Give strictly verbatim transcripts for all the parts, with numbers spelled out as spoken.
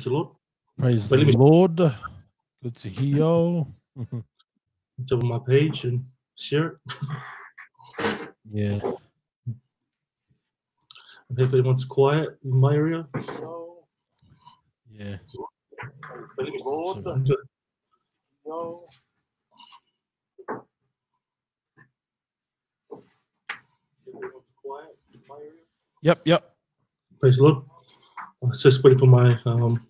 Praise the Lord. Praise but the Lord. Good to hear you. It's on my page and share it. Yeah. I think everyone's quiet in my area. Yeah. Praise the Lord. Lord. Everyone's quiet in my area. Yep, yep. Praise the Lord. I was just waiting for my um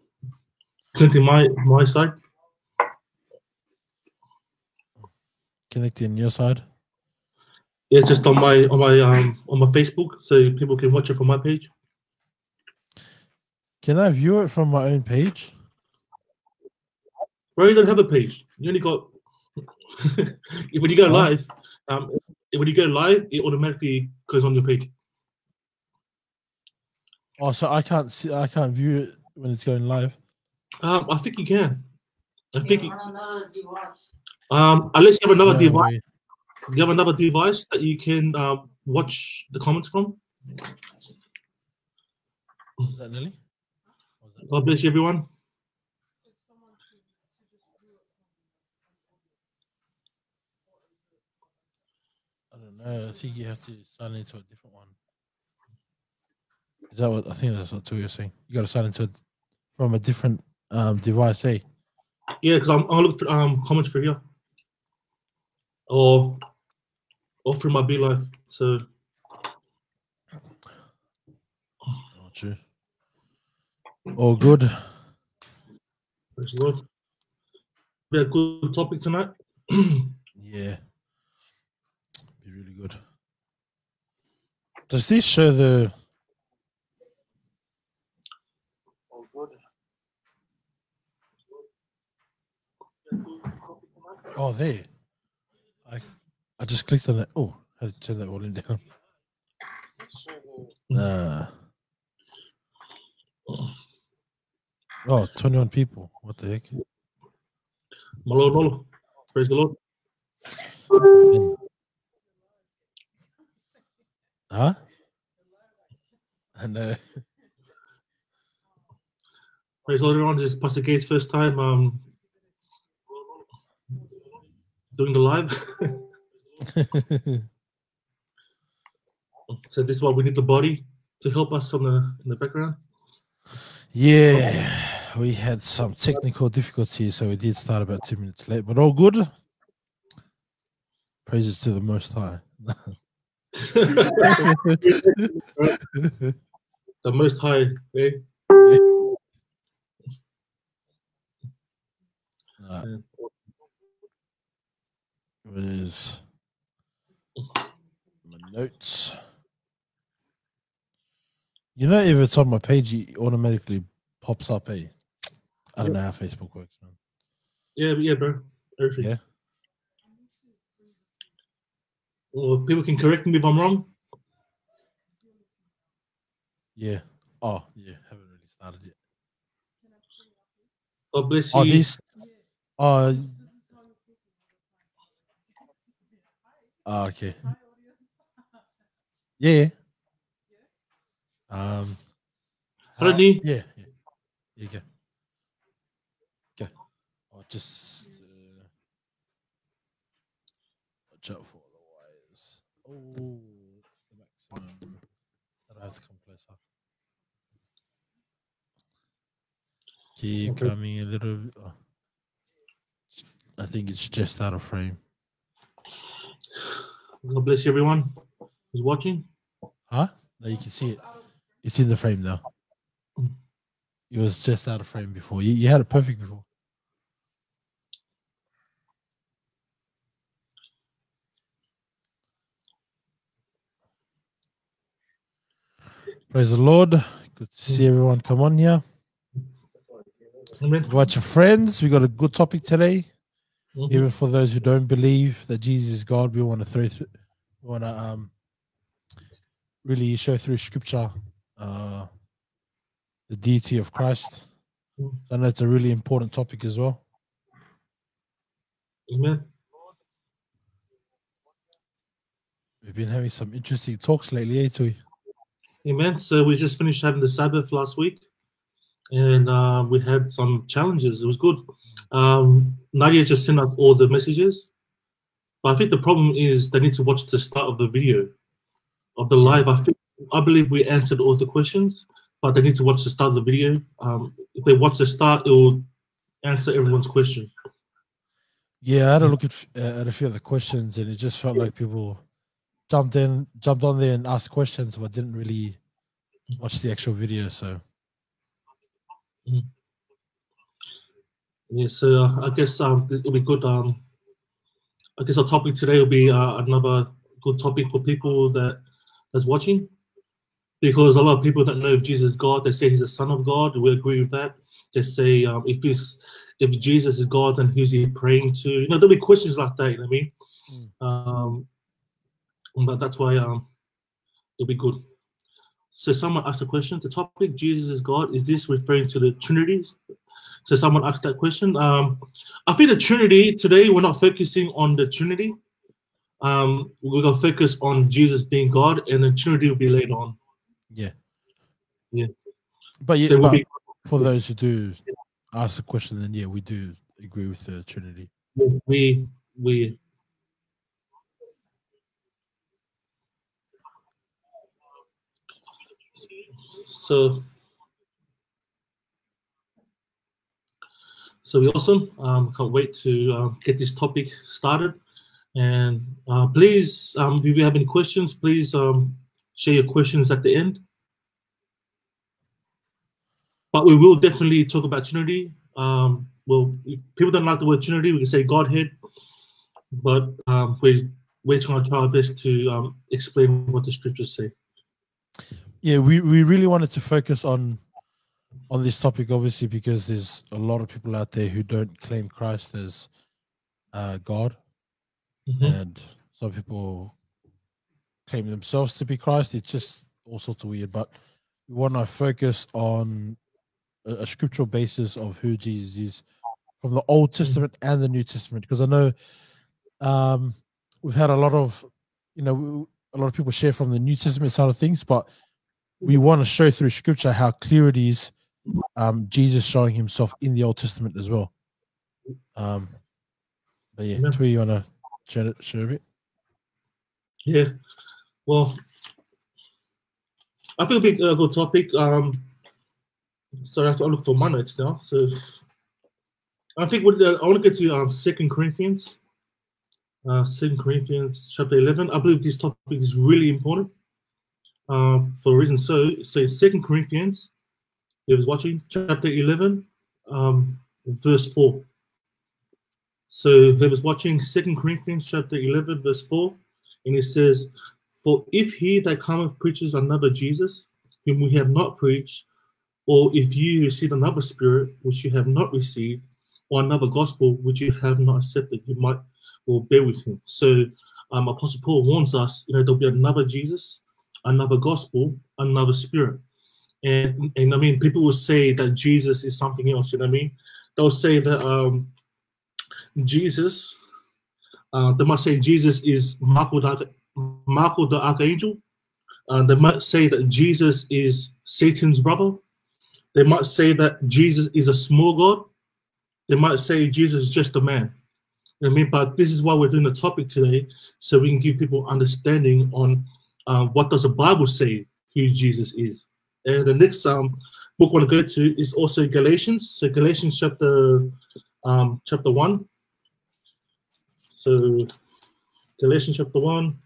connecting my my side. Connecting your side? Yeah, just on my on my um on my Facebook, so people can watch it from my page. Can I view it from my own page? Bro, you don't have a page. You only got when you go oh. live, um when you go live, it automatically goes on your page. Oh, so I can't see, I can't view it when it's going live. Um, I think you can. I think. Yeah, on another device. Um, unless you have another no device, way. you have another device that you can um, watch the comments from. Is that Lily? God bless you, everyone. I don't know. I think you have to sign into a different one. Is that what I think? That's what Tui was saying. You got to sign into it from a different um, device, eh? Yeah, because I'm I'll look for um, comments for here, or or through my BeLive. So, not true. All good. Praise the Lord. Be a good topic tonight. Yeah, be really good. Does this show the? Oh, there. I I just clicked on it. Oh, I had to turn that volume down. Nah. Oh, twenty-one people. What the heck? Malo, malo. Praise the Lord. Huh? I know. Praise the Lord, everyone. This is Pastor Gabe's first time. Um. Doing the live. So this is why we need the body to help us from the in the background. Yeah, we had some technical difficulties, so we did start about two minutes late, but all good. Praises to the Most High. The Most High, eh? Yeah. Yeah. Is my notes? You know, if it's on my page, it automatically pops up. Eh? I don't know how Facebook works, man. Yeah, yeah, bro. Perfect. Yeah. Well, people can correct me if I'm wrong. Yeah. Oh, yeah. Haven't really started yet. God bless you. Oh, this. Uh, Oh, okay. Yeah. Um. Hello, uh, Lee. Yeah. Yeah. You go. Go. I'll just uh, watch out for the wires. Oh, that's the maximum. I have to come closer. Keep okay. coming a little. Bit. Oh. I think it's just out of frame. God bless you, everyone who's watching. Huh? No, you can see it. It's in the frame now. It was just out of frame before. You, you had it perfect before. Praise the Lord. Good to see everyone come on here. Watch your friends. We got a good topic today. Mm-hmm. Even for those who don't believe that Jesus is God, we want to throw through, we want to um, really show through Scripture uh, the deity of Christ. Mm-hmm. So I know it's a really important topic as well. Amen. We've been having some interesting talks lately, eh, Tui? Amen. So we just finished having the Sabbath last week, and uh, we had some challenges. It was good. Um, Nadia just sent us all the messages, but I think the problem is they need to watch the start of the video, of the live. I think, I believe we answered all the questions, but they need to watch the start of the video. Um, if they watch the start, it will answer everyone's question. Yeah, I had a look at, uh, at a few of the questions, and it just felt like people jumped in, jumped on there and asked questions, but didn't really watch the actual video. So, yeah, so uh, I guess um, it'll be good. Um, I guess our topic today will be uh, another good topic for people that that's watching, because a lot of people don't know if Jesus is God. They say he's the Son of God. We agree with that. They say um, if he's if Jesus is God, then who's he praying to? You know, there'll be questions like that. You know what I mean? Mm. Um, but that's why um, it'll be good. So someone asked a question. The topic, Jesus is God, is this referring to the Trinity? So someone asked that question. Um, I think the Trinity, today we're not focusing on the Trinity. Um, we're going to focus on Jesus being God, and the Trinity will be later on. Yeah. Yeah. But, yeah, so we'll but be, for those who do ask the question, then, yeah, we do agree with the Trinity. We, we... So, so we're awesome. Um, can't wait to uh, get this topic started. And uh, please, um, if you have any questions, please um, share your questions at the end. But we will definitely talk about Trinity. Um, well, if people don't like the word Trinity, we can say Godhead. But um, we, we're trying to try our best to um, explain what the scriptures say. Yeah, we, we really wanted to focus on on this topic, obviously, because there's a lot of people out there who don't claim Christ as uh, God. Mm-hmm. And some people claim themselves to be Christ. It's just all sorts of weird. But we want to focus on a, a scriptural basis of who Jesus is from the Old Testament and the New Testament. Because I know um, we've had a lot of, you know, a lot of people share from the New Testament side of things, but we want to show through scripture how clear it is um, Jesus showing himself in the Old Testament as well. Um, but yeah, Tui, you want to share, share a bit? Yeah, well, I think it'll be a good topic. Um, so I have to look for my notes now. So I think with the, I want to get to um, Second Corinthians. Uh, Second Corinthians chapter eleven. I believe this topic is really important. Uh, for a reason, so so Second Corinthians, if was watching, chapter eleven, um, verse four. So if was watching, Second Corinthians chapter eleven, verse four, and it says, "For if he that cometh preaches another Jesus, whom we have not preached, or if you receive another spirit which you have not received, or another gospel which you have not accepted, you might will bear with him." So, um, Apostle Paul warns us, you know, there'll be another Jesus, another gospel, another spirit. And, and I mean, people will say that Jesus is something else, you know what I mean? They'll say that um, Jesus, uh, they might say Jesus is Michael the, Michael the Archangel. Uh, they might say that Jesus is Satan's brother. They might say that Jesus is a small God. They might say Jesus is just a man. You know what I mean? But this is why we're doing the topic today, so we can give people understanding on Uh, what does the Bible say who Jesus is. And the next um, book I want to go to is also Galatians. So Galatians chapter um, chapter one. So Galatians chapter one,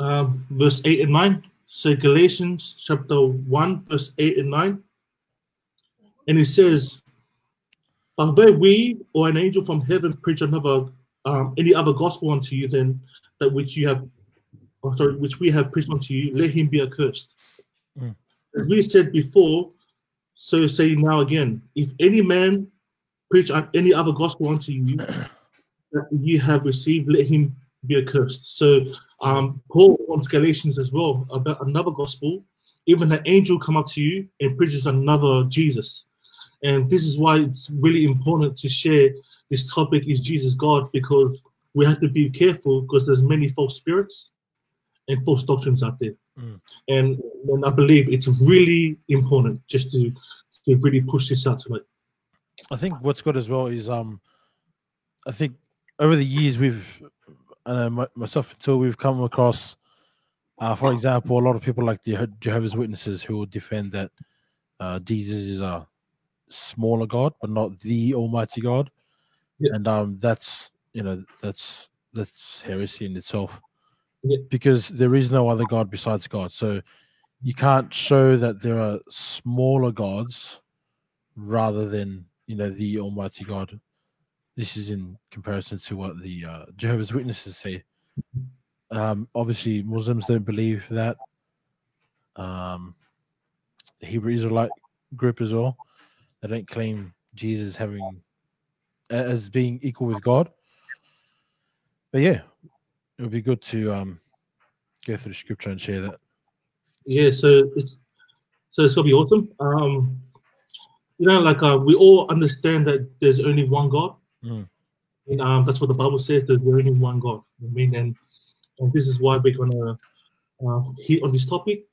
um, verse eight and nine. So Galatians chapter one, verse eight and nine, and it says, "But though we or an angel from heaven preach another um, any other gospel unto you, then that which you have, oh, sorry, which we have preached unto you, let him be accursed." Mm. As we said before, so say now again: if any man preach any other gospel unto you that you have received, let him be accursed. So um, Paul wants Galatians as well about another gospel. Even an angel come up to you and preaches another Jesus, and this is why it's really important to share this topic: is Jesus God? Because we have to be careful, because there's many false spirits and false doctrines out there. Mm. And, and I believe it's really important just to, to really push this out tonight. I think what's good as well is um, I think over the years we've, and uh, myself too, we've come across, uh, for example, a lot of people like the Jehovah's Witnesses who will defend that uh, Jesus is a smaller God, but not the Almighty God, yeah. and um, that's you know that's that's heresy in itself. Because there is no other God besides God. So you can't show that there are smaller gods rather than, you know, the Almighty God. This is in comparison to what the uh, Jehovah's Witnesses say. Um, obviously, Muslims don't believe that. Um, the Hebrew Israelite group as well. They don't claim Jesus having as being equal with God. But yeah. It would be good to um, go through the scripture and share that. Yeah, so it's so it's gonna be awesome. Um, you know, like uh, we all understand that there's only one God, mm. and um, that's what the Bible says. There's only one God. I mean, and and this is why we're gonna uh, hit on this topic.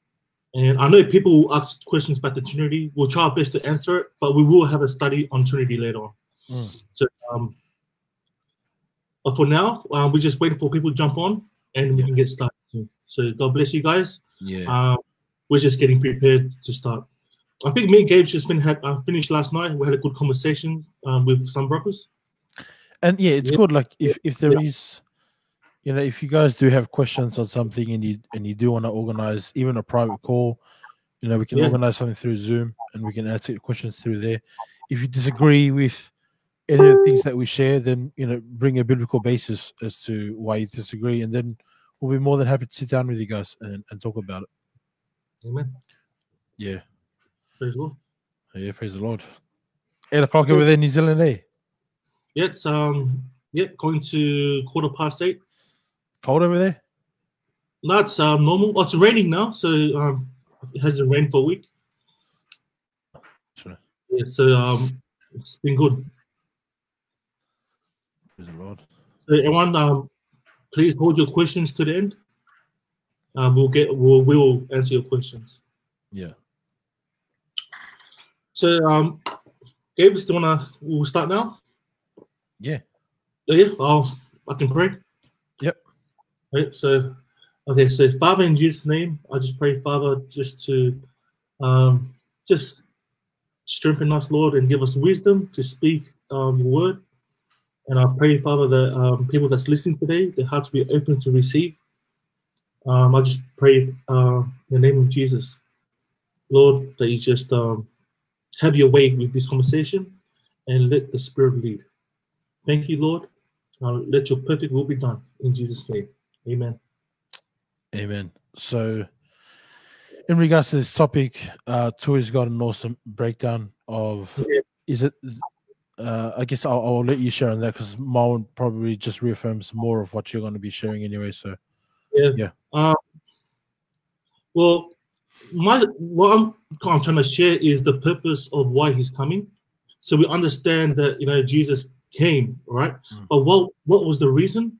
And I know people will ask questions about the Trinity. We'll try our best to answer it, but we will have a study on Trinity later on. Mm. So. Um, But for now, uh, we're just waiting for people to jump on, and we yeah. can get started soon. So God bless you guys. Yeah, um, we're just getting prepared to start. I think me and Gabe just been had uh, finished last night. We had a good conversation um, with some brothers. And yeah, it's yeah. good. Like if if there yeah. is, you know, if you guys do have questions on something, and you and you do want to organize even a private call, you know, we can yeah. organize something through Zoom, and we can answer questions through there. If you disagree with any of the things that we share, then you know, bring a biblical basis as to why you disagree, and then we'll be more than happy to sit down with you guys and, and talk about it. Amen. Yeah. Praise the Lord. Yeah, praise the Lord. Eight o'clock yeah. over there, New Zealand, eh? Yeah, it's um, yeah, going to quarter past eight. Cold over there? No, it's um normal. Oh, it's raining now, so um, it hasn't rained for a week. Sure. Yeah, so um, it's been good. Lord. So everyone, um, please hold your questions to the end. Um, we'll get, we'll, we'll answer your questions. Yeah. So, um, Gabe, do you wanna? We'll start now. Yeah. Oh, yeah. Oh, I can pray. Yep. All right. So, okay. So, Father, in Jesus' name, I just pray, Father, just to, um, just strengthen us, Lord, and give us wisdom to speak um, your word. And I pray, Father, that um, people that's listening today, their hearts be open to receive. Um, I just pray uh, in the name of Jesus, Lord, that you just um, have your way with this conversation and let the Spirit lead. Thank you, Lord. Uh, let your perfect will be done in Jesus' name. Amen. Amen. So in regards to this topic, uh, Tui's got an awesome breakdown of, yeah. is it... Uh, I guess I'll, I'll let you share on that because Marlon probably just reaffirms more of what you're going to be sharing anyway. So, yeah. yeah. Um, well, my what I'm, what I'm trying to share is the purpose of why he's coming. So we understand that, you know, Jesus came, right? Mm. But what what was the reason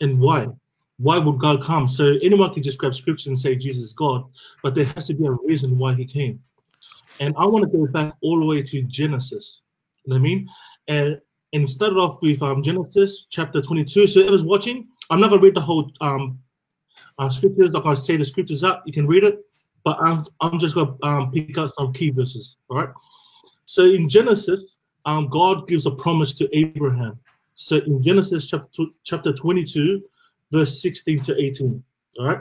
and why? Why would God come? So anyone can just grab scripture and say Jesus is God, but there has to be a reason why he came. And I want to go back all the way to Genesis. You know what I mean? And and started off with um, Genesis chapter twenty-two. So whoever's watching, I'm not going to read the whole um, uh, scriptures. I'm going to say the scriptures out. You can read it. But I'm, I'm just going to um, pick out some key verses. All right? So in Genesis, um, God gives a promise to Abraham. So in Genesis chapter, chapter twenty-two, verse sixteen to eighteen. All right?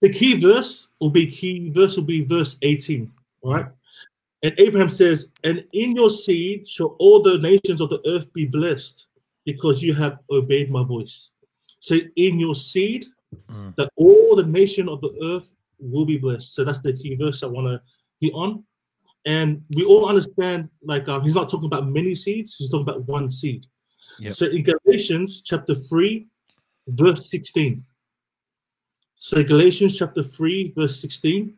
The key verse will be key verse will be verse eighteen. All right? And Abraham says, and in your seed shall all the nations of the earth be blessed because you have obeyed my voice. So in your seed, mm. that all the nation of the earth will be blessed. So that's the key verse I want to hit on. And we all understand, like, um, he's not talking about many seeds. He's talking about one seed. Yep. So in Galatians chapter three, verse sixteen. So Galatians chapter three, verse sixteen.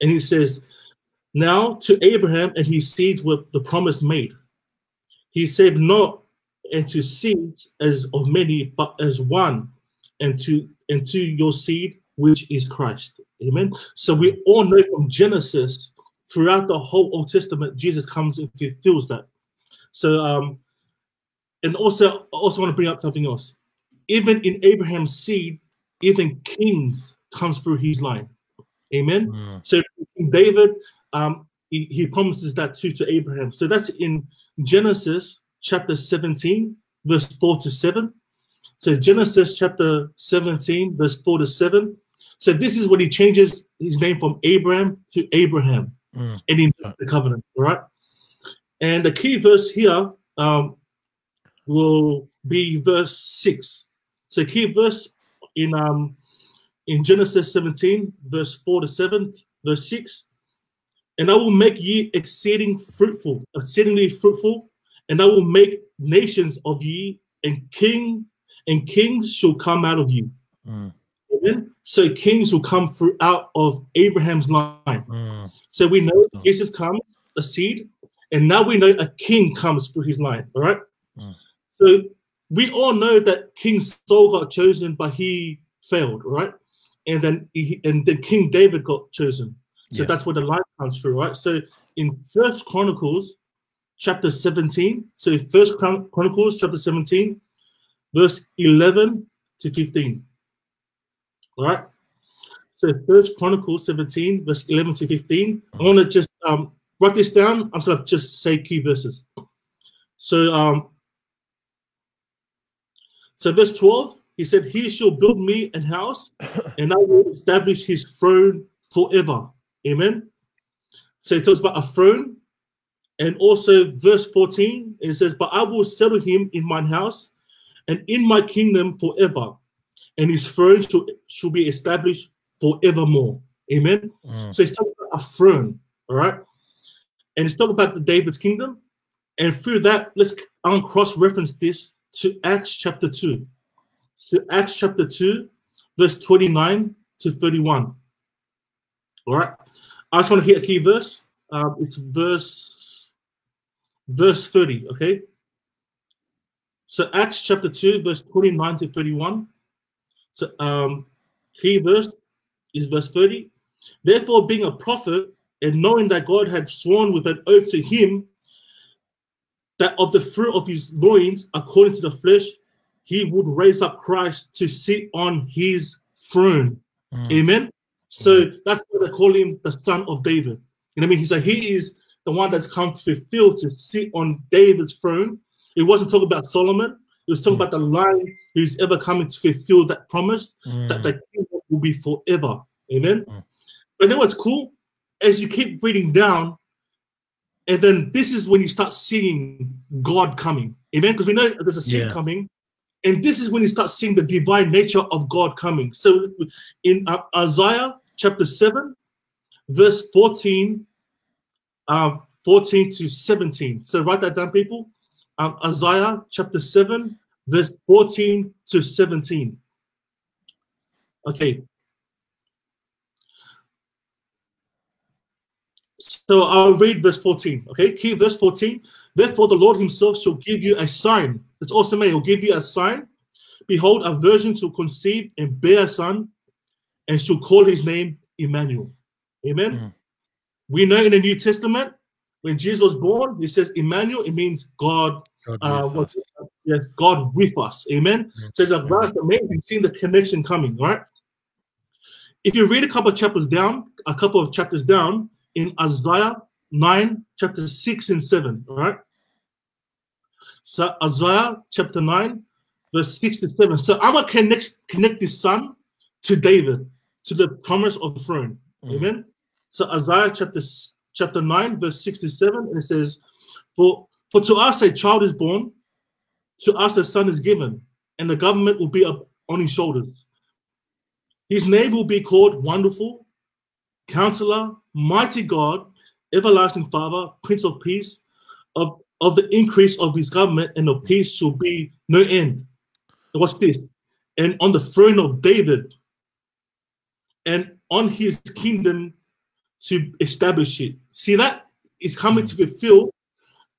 And he says, now to Abraham and his seeds were the promise made. He said not and to seeds as of many, but as one, and to into your seed, which is Christ. Amen. So we all know from Genesis throughout the whole Old Testament, Jesus comes and fulfills that. So, um, and also, I also want to bring up something else. Even in Abraham's seed, even kings comes through his line. Amen. Mm. So David, um, he, he promises that too to Abraham. So that's in Genesis chapter seventeen, verse four to seven. So Genesis chapter seventeen, verse four to seven. So this is when he changes his name from Abraham to Abraham, mm. and in the covenant. All right. And the key verse here um, will be verse six. So key verse in um, in Genesis seventeen, verse four to seven, verse six. And I will make ye exceeding fruitful, exceedingly fruitful, and I will make nations of ye, and king and kings shall come out of you. Mm. Amen. So kings will come through out of Abraham's line. Mm. So we know Jesus comes, a seed, and now we know a king comes through his line. All right. Mm. So we all know that King Saul got chosen, but he failed. Right. And then he, and then King David got chosen. So yeah. That's where the line comes through. Right. So in First Chronicles chapter seventeen. So First Chron Chronicles chapter seventeen, verse eleven to fifteen. All right. So First Chronicles seventeen, verse eleven to fifteen. Mm. I want to just um, write this down. I'm sort of just say key verses. So, um, so verse twelve, he said, "He shall build me an house, and I will establish his throne forever." Amen. So it talks about a throne, and also verse fourteen, it says, "But I will settle him in mine house, and in my kingdom forever, and his throne shall, shall be established forevermore." Amen. Mm. So it's talking about a throne, all right? And it's talking about the David's kingdom. And through that, let's cross-reference this to Acts chapter two. So Acts chapter two, verse twenty-nine to thirty-one. All right. I just want to hit a key verse. Um, it's verse, verse thirty, okay? So Acts chapter two, verse twenty-nine to thirty-one. So um, key verse is verse thirty. "Therefore, being a prophet, and knowing that God had sworn with an oath to him, that of the fruit of his loins, according to the flesh, he would raise up Christ to sit on his throne." Mm. Amen. So mm. that's why they call him the Son of David. You know what I mean? He said he is the one that's come to fulfill, to sit on David's throne. It wasn't talking about Solomon. It was talking mm. about the line who's ever coming to fulfill that promise, mm. that the kingdom will be forever. Amen. Mm. But you know what's cool? As you keep reading down, and then this is when you start seeing God coming. Amen? Because we know there's a seed yeah. coming. And this is when you start seeing the divine nature of God coming. So in uh, Isaiah chapter seven, verse fourteen, uh, fourteen to seventeen. So write that down, people. Um, Isaiah chapter seven, verse fourteen to seventeen. Okay. So I'll read verse fourteen, okay? Key verse fourteen. "Therefore the Lord himself shall give you a sign." It's awesome, man. He'll give you a sign. "Behold, a virgin shall conceive and bear a son, and shall call his name Emmanuel." Amen? Yeah. We know in the New Testament, when Jesus was born, he says Emmanuel, it means God, God, uh, with, uh, yes, God with us. Amen? Yeah. So it's a vast, amazing, seeing the connection coming, right? If you read a couple of chapters down, a couple of chapters down, in Isaiah nine, chapter six and seven, all right? So Isaiah chapter nine, verse six to seven. So I'm gonna connect, connect this son to David, to the promise of the throne, mm. amen? So Isaiah chapter, chapter nine, verse six to seven, and it says, for, for to us a child is born, to us a son is given, and the government will be up on his shoulders. His name will be called Wonderful, Counselor, Mighty God, Everlasting Father, Prince of Peace. Of, of the increase of his government and of peace shall be no end. What's this? And on the throne of David and on his kingdom to establish it. See that? It's coming to fulfill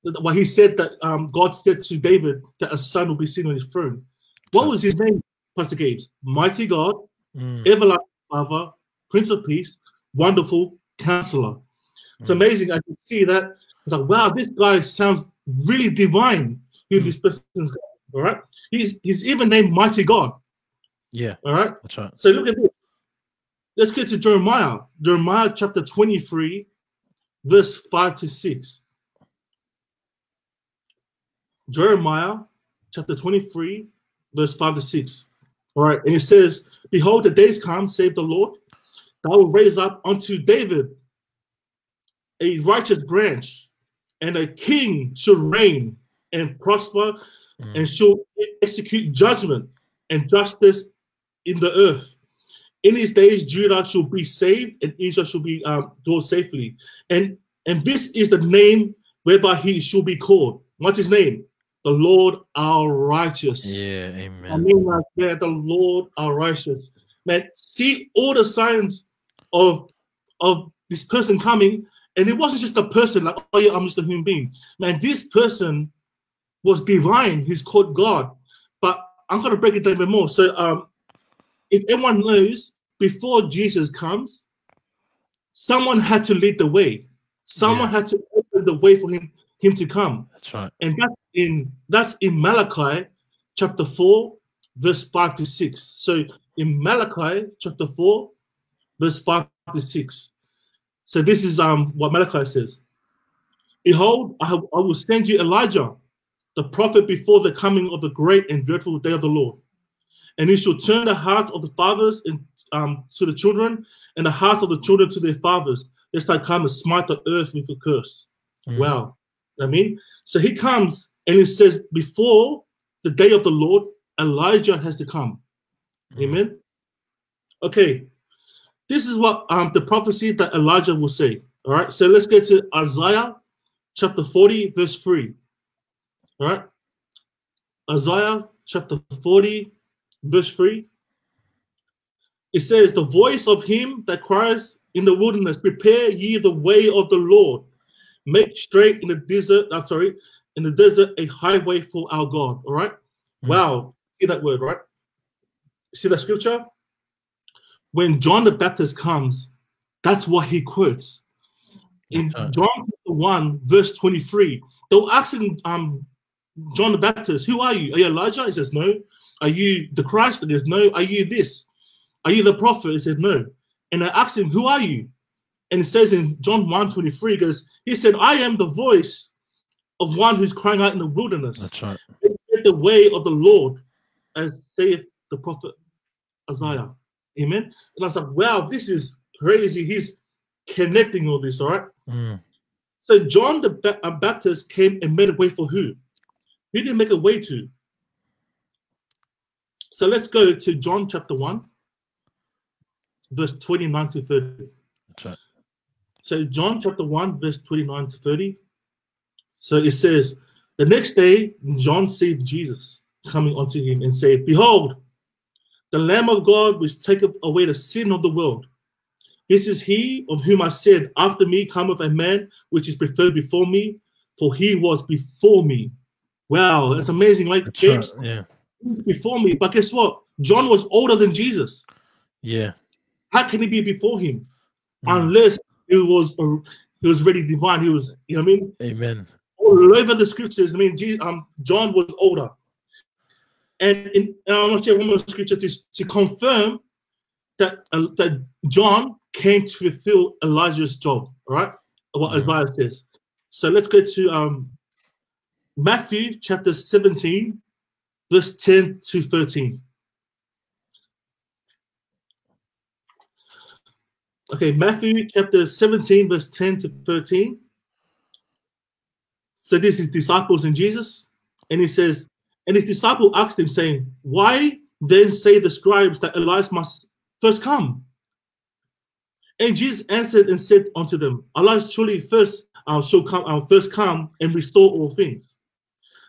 what he said that um, God said to David, that a son will be seen on his throne. What was his name? Pastor Gabe, mighty God, mm. everlasting Father, Prince of Peace, wonderful Counselor. Mm. It's amazing. I can see that. I thought, wow, this guy sounds really divine. Who mm. this person's God, all right? He's he's even named Mighty God. Yeah. All right. That's right. So look at this. Let's get to Jeremiah. Jeremiah chapter twenty-three, verse five to six. Jeremiah chapter twenty-three, verse five to six. All right, and it says, "Behold, the days come, save the Lord, that I will raise up unto David a righteous branch, and a king shall reign and prosper, mm. and shall execute judgment and justice in the earth. In his days, Judah shall be saved, and Israel shall be um, dwell safely. And and this is the name whereby he shall be called." What's his name? The Lord our righteous. Yeah, amen. I mean, like that, the Lord our righteous. Man, see all the signs of of this person coming, and it wasn't just a person like, oh yeah, I'm just a human being. Man, this person was divine. He's called God. But I'm gonna break it down a bit more. So, um, if everyone knows, before Jesus comes, someone had to lead the way. Someone yeah. had to open the way for him. Him to come. That's right. And that's in that's in Malachi chapter four, verse five to six. So in Malachi chapter four, verse five to six. So this is um what Malachi says. Behold, I, have, I will send you Elijah, the prophet, before the coming of the great and dreadful day of the Lord, and he shall turn the hearts of the fathers and um to the children, and the hearts of the children to their fathers, lest I come and smite the earth with a curse. Mm. Wow. I mean, so he comes and he says, before the day of the Lord, Elijah has to come. Mm. Amen. Okay, this is what um, the prophecy that Elijah will say. All right, so let's get to Isaiah chapter forty, verse three. All right, Isaiah chapter forty, verse three. It says, "The voice of him that cries in the wilderness, prepare ye the way of the Lord. Make straight in the desert, I'm sorry, in the desert a highway for our God." All right. Mm. Wow. See that word, right? See that scripture? When John the Baptist comes, that's what he quotes. In uh, John one, verse twenty-three, they'll ask him, um, John the Baptist, who are you? Are you Elijah? He says, no. Are you the Christ? He says, no. Are you this? Are you the prophet? He said, no. And they asked him, who are you? And it says in John one twenty-three, it goes, he said, I am the voice of one who's crying out in the wilderness. That's right. Make the way of the Lord, as saith the prophet Isaiah. Amen. And I was like, wow, this is crazy. He's connecting all this, all right? Mm. So John the Baptist came and made a way for who? Who did he make a way to? So let's go to John chapter one, verse twenty-nine to thirty. That's right. So John chapter one, verse twenty-nine to thirty. So it says, the next day, John seeth Jesus coming unto him and saith, behold, the Lamb of God, which taketh away the sin of the world. This is he of whom I said, after me cometh a man which is preferred before me, for he was before me. Wow, that's amazing. Like that's James, right. yeah. before me. But guess what? John was older than Jesus. Yeah. How can he be before him? Mm. Unless It was he was really divine. He was, you know what I mean? Amen. All over the scriptures, I mean, Jesus, um, John was older. And, in, and I want to share one more scripture to, to confirm that, uh, that John came to fulfill Elijah's job, right? What mm-hmm. Isaiah says. So let's go to um, Matthew chapter seventeen, verse ten to thirteen. Okay, Matthew chapter seventeen, verse ten to thirteen. So this is disciples and Jesus. And he says, and his disciple asked him, saying, why then say the scribes that Elias must first come? And Jesus answered and said unto them, Elias surely first uh, shall come, uh, first come and restore all things.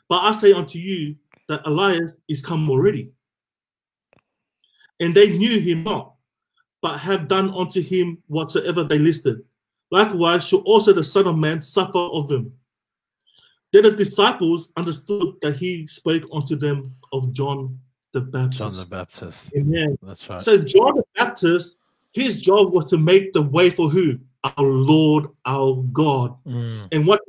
But I say unto you that Elias is come already. And they knew him not, but have done unto him whatsoever they listed. Likewise shall also the Son of Man suffer of them. Then the disciples understood that he spake unto them of John the Baptist. John the Baptist. Amen. That's right. So John the Baptist, his job was to make the way for who? Our Lord, our God. Mm. And what?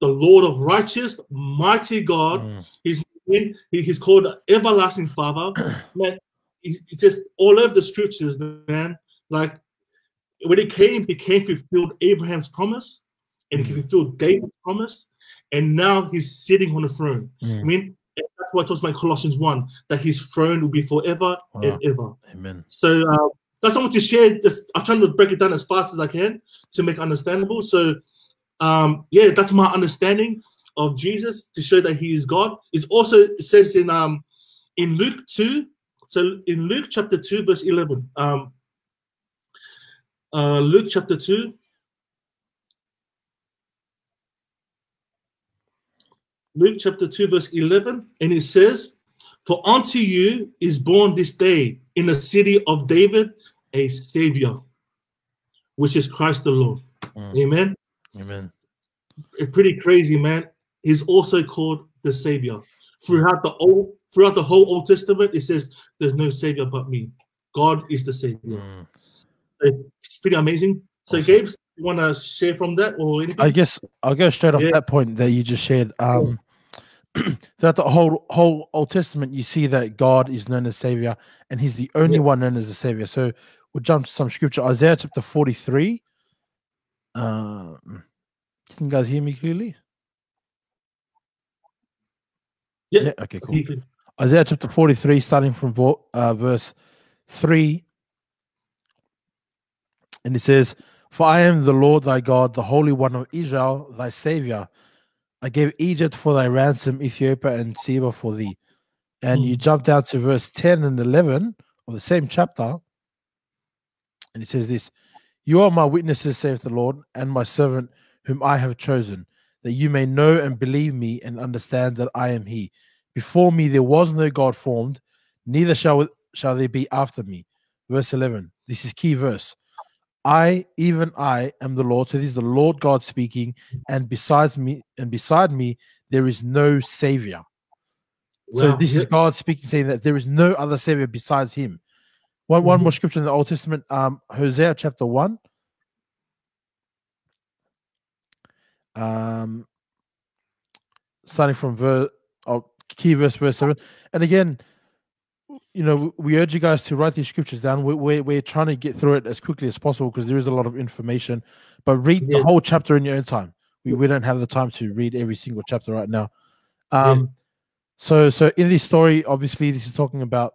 The Lord of righteous, mighty God. Mm. He's he, he's called everlasting Father. Man, it's just all over the scriptures, man. Like when he came, he came to fulfill Abraham's promise, and he fulfilled David's promise, and now he's sitting on the throne. Mm. I mean, that's what talks about Colossians one, that his throne will be forever wow. and ever. Amen. So uh, that's what I want to share. This, I'm trying to break it down as fast as I can to make it understandable. So um, yeah, that's my understanding of Jesus, to show that he is God. It's also, it says in um in Luke two. So in Luke chapter two, verse eleven. Um, uh, Luke chapter two. Luke chapter two, verse eleven, and it says, "For unto you is born this day in the city of David a Savior, which is Christ the Lord." Mm. Amen. Amen. It's pretty crazy, man. He's also called the Savior. Throughout the old, throughout the whole Old Testament, it says, "There's no Savior but me. God is the Savior." Mm. It's pretty amazing. So, awesome. Gabe, you want to share from that or anything? I guess I'll go straight off yeah. that point that you just shared. Um, yeah. Throughout the whole whole Old Testament, you see that God is known as Savior, and he's the only yeah. one known as the Savior. So we'll jump to some scripture. Isaiah chapter forty-three. Um, can you guys hear me clearly? Yeah. yeah okay, cool. Okay. Isaiah chapter forty-three, starting from uh, verse three. And it says, "For I am the Lord thy God, the Holy One of Israel, thy Savior. I gave Egypt for thy ransom, Ethiopia and Seba for thee." And mm. you jump down to verse ten and eleven of the same chapter. And it says this, "You are my witnesses, saith the Lord, and my servant whom I have chosen, that you may know and believe me and understand that I am he. Before me there was no God formed, neither shall, shall there be after me." Verse eleven. This is key verse. "I, even I, am the Lord." So this is the Lord God speaking, "and besides me, and beside me, there is no Savior." Wow. So this yeah. is God speaking, saying that there is no other Savior besides him. One, mm-hmm. one more scripture in the Old Testament, um, Hosea chapter one. Um, starting from verse, oh, key verse, verse seven. And again, you know, we urge you guys to write these scriptures down. We're, we're, we're trying to get through it as quickly as possible because there is a lot of information. But read yeah. the whole chapter in your own time. We, we don't have the time to read every single chapter right now. Um, yeah. So so in this story, obviously, this is talking about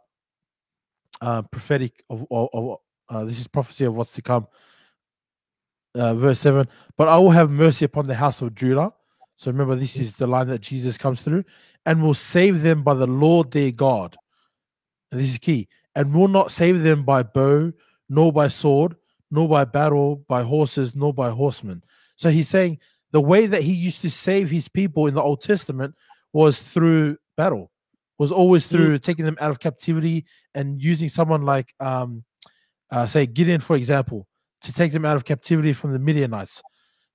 uh, prophetic, of, of, of uh, this is prophecy of what's to come. Uh, verse seven, "But I will have mercy upon the house of Judah." So remember, this is the line that Jesus comes through. "And will save them by the Lord their God." And this is key. "And will not save them by bow, nor by sword, nor by battle, by horses, nor by horsemen." So he's saying the way that he used to save his people in the Old Testament was through battle, was always through mm. taking them out of captivity and using someone like, um, uh, say, Gideon, for example, to take them out of captivity from the Midianites.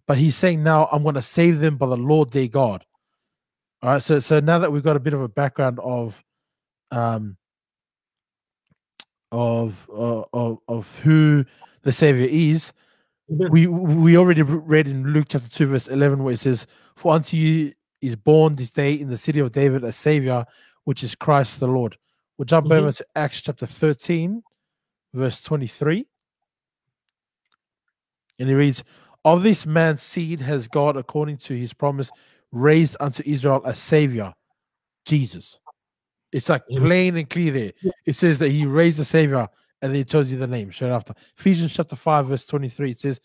But he's saying now, "I'm going to save them by the Lord their God." All right, so, so now that we've got a bit of a background of... Um, Of, uh, of of who the Savior is, we we already read in Luke chapter two verse eleven where it says, "For unto you is born this day in the city of David a Savior, which is Christ the Lord." We'll jump mm-hmm. over to Acts chapter thirteen, verse twenty-three, and it reads, "Of this man's seed has God, according to his promise, raised unto Israel a Savior, Jesus." It's like plain and clear there. It says that he raised the Savior, and then it tells you the name straight after. Ephesians chapter five, verse twenty-three, it says,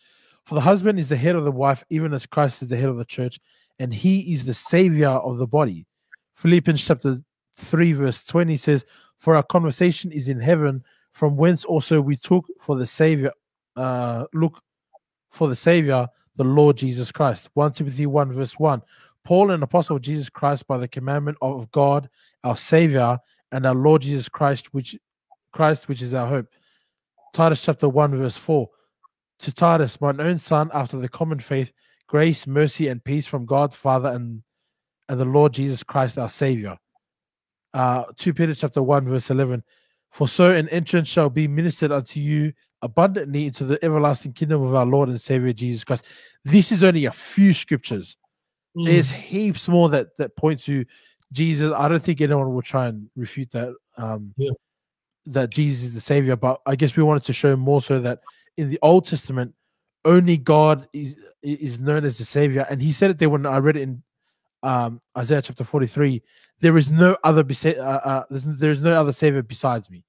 "For the husband is the head of the wife, even as Christ is the head of the church, and he is the Savior of the body." Philippians chapter three, verse twenty says, "For our conversation is in heaven, from whence also we took for the Savior, uh, look for the Savior, the Lord Jesus Christ." First Timothy one, verse one. "Paul, an apostle of Jesus Christ, by the commandment of God, our Savior, and our Lord Jesus Christ, which Christ, which is our hope." Titus chapter one, verse four. "To Titus, mine own son, after the common faith, grace, mercy, and peace from God the Father and, and the Lord Jesus Christ, our Savior." uh, two Peter chapter one verse eleven. For so an entrance shall be ministered unto you abundantly into the everlasting kingdom of our Lord and Savior Jesus Christ. This is only a few scriptures. Mm. There's heaps more that that point to Jesus. I don't think anyone will try and refute that, um, yeah. that Jesus is the Savior. But I guess we wanted to show more so that in the Old Testament, only God is is known as the Savior. And he said it there when I read it in um, Isaiah chapter forty-three. There is no other uh, uh, there's, there is no other Savior besides me.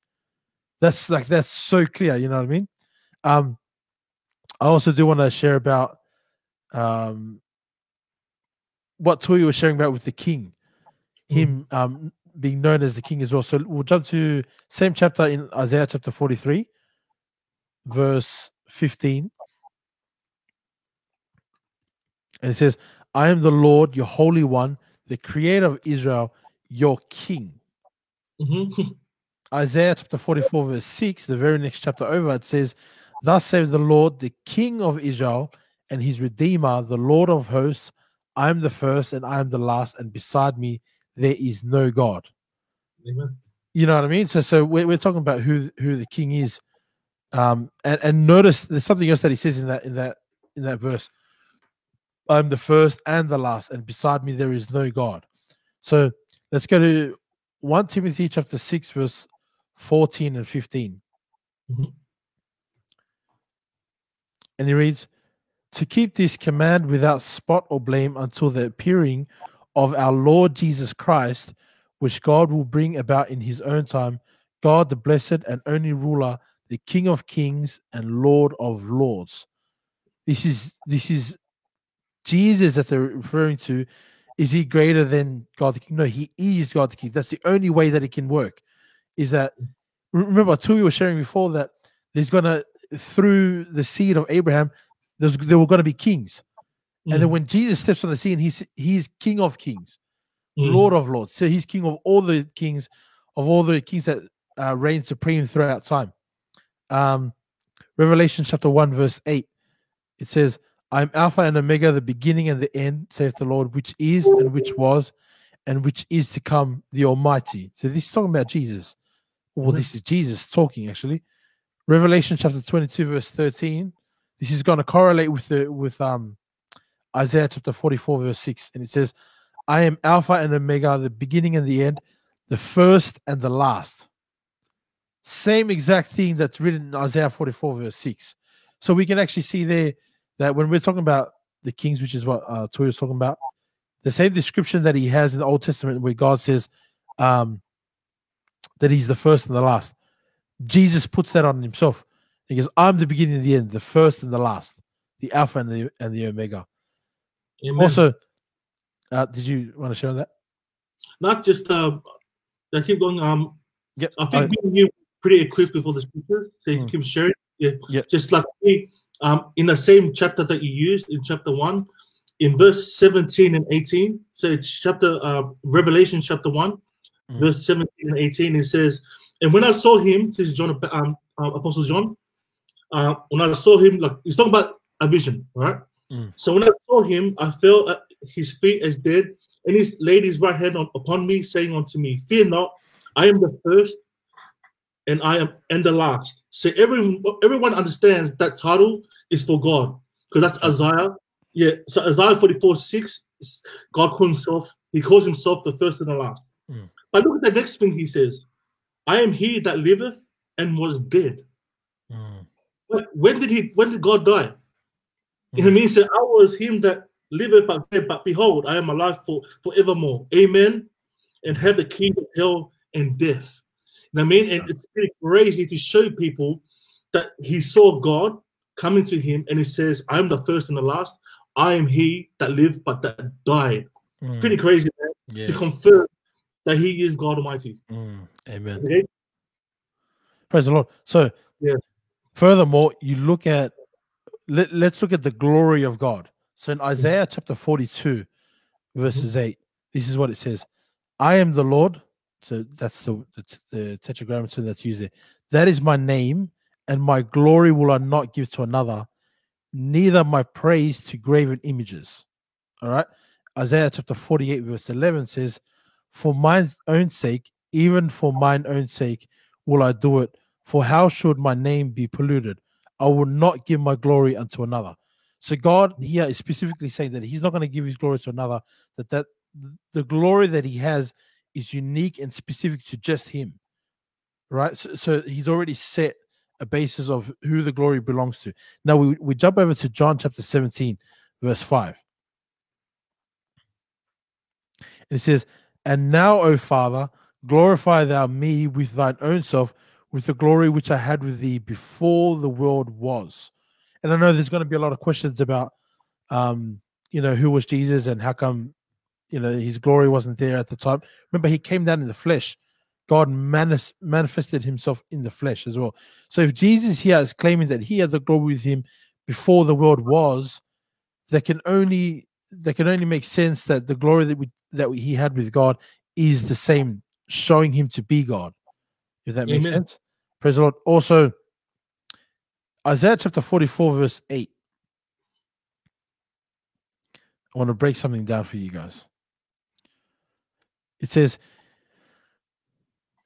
That's like that's so clear. You know what I mean? Um, I also do want to share about um, what Tui was sharing about with the king, him um, being known as the king as well. So we'll jump to same chapter in Isaiah chapter forty-three, verse fifteen. And it says, I am the Lord, your Holy One, the Creator of Israel, your King. Mm-hmm. Isaiah chapter forty-four, verse six, the very next chapter over, it says, Thus says the Lord, the King of Israel, and his Redeemer, the Lord of hosts. I am the first and I am the last, and beside me there is no God. Amen. You know what I mean? So so we're, we're talking about who who the King is. Um, and, and notice there's something else that he says in that in that in that verse. I'm the first and the last, and beside me there is no God. So let's go to First Timothy chapter six, verse fourteen and fifteen. Mm-hmm. And he reads, to keep this command without spot or blame until the appearing of our Lord Jesus Christ, which God will bring about in his own time, God the blessed and only ruler, the King of kings and Lord of lords. This is this is Jesus that they're referring to. Is he greater than God the King? No, he is God the King. That's the only way that it can work. Is that, remember, Tui was sharing before that there's going to, through the seed of Abraham, there's, there were going to be kings. Mm. And then when Jesus steps on the scene, he's, he's King of kings, mm. Lord of lords. So he's King of all the kings, of all the kings that uh, reign supreme throughout time. Um, Revelation chapter one, verse eight, it says, I am Alpha and Omega, the beginning and the end, saith the Lord, which is and which was and which is to come, the Almighty. So this is talking about Jesus. Well, this is Jesus talking, actually. Revelation chapter twenty-two, verse thirteen. This is going to correlate with the with um Isaiah chapter forty-four, verse six. And it says, I am Alpha and Omega, the beginning and the end, the first and the last. Same exact thing that's written in Isaiah forty-four, verse six. So we can actually see there that when we're talking about the kings, which is what uh, Tui was talking about, the same description that he has in the Old Testament where God says um, that he's the first and the last, Jesus puts that on himself. He goes, I'm the beginning and the end, the first and the last, the Alpha and the, and the Omega. Amen. Also, uh, did you want to share on that? Not just, uh, I keep going. Um, yep. I think I, we were pretty equipped with all the scriptures, so you mm. keep sharing. Yeah. Yep. Just like me. Um, in the same chapter that you used in chapter one, in verse seventeen and eighteen, so it's chapter uh, Revelation chapter one, mm. verse seventeen and eighteen, it says, and when I saw him, this is John, um, uh, Apostle John, uh, when I saw him, like he's talking about a vision, right? Mm. So when I saw him, I fell at his feet as dead, and he laid his right hand on, upon me, saying unto me, fear not, I am the first, and I am and the last. So every everyone understands that title is for God, because that's Isaiah. Yeah. So Isaiah forty-four six, God calls himself, he calls himself the first and the last. Mm. But look at the next thing he says, I am he that liveth and was dead. Mm. But when did he when did God die? Mm. You know what I mean? So I was him that liveth but dead, but behold, I am alive for forevermore. Amen. And have the key of hell and death. I mean, and it's pretty crazy to show people that he saw God coming to him, and he says, I am the first and the last. I am he that lived but that died. Mm. It's pretty crazy, man, yeah. to confirm that he is God Almighty. Mm. Amen. Okay? Praise the Lord. So, yeah. Furthermore, you look at, let, let's look at the glory of God. So in Isaiah mm. chapter forty-two, verses mm. eight, this is what it says. I am the Lord. So that's the, the, the tetragrammaton that's used there. That is my name, and my glory will I not give to another, neither my praise to graven images. All right. Isaiah chapter forty-eight, verse eleven says, For mine own sake, even for mine own sake, will I do it. For how should my name be polluted? I will not give my glory unto another. So God here is specifically saying that he's not going to give his glory to another, that, that the glory that he has is unique and specific to just him, right? So, so he's already set a basis of who the glory belongs to. Now we, we jump over to John chapter seventeen, verse five. It says, "And now, O Father, glorify thou me with thine own self, with the glory which I had with thee before the world was." And I know there's going to be a lot of questions about, um, you know, who was Jesus and how come, you know, his glory wasn't there at the time. Remember, he came down in the flesh. God manis- manifested himself in the flesh as well. So if Jesus here is claiming that he had the glory with him before the world was, that can only that can only make sense that the glory that we that we, he had with God is the same, showing him to be God. If that makes Amen. Sense. Praise the Lord. Also, Isaiah chapter forty-four, verse eight. I want to break something down for you guys. It says,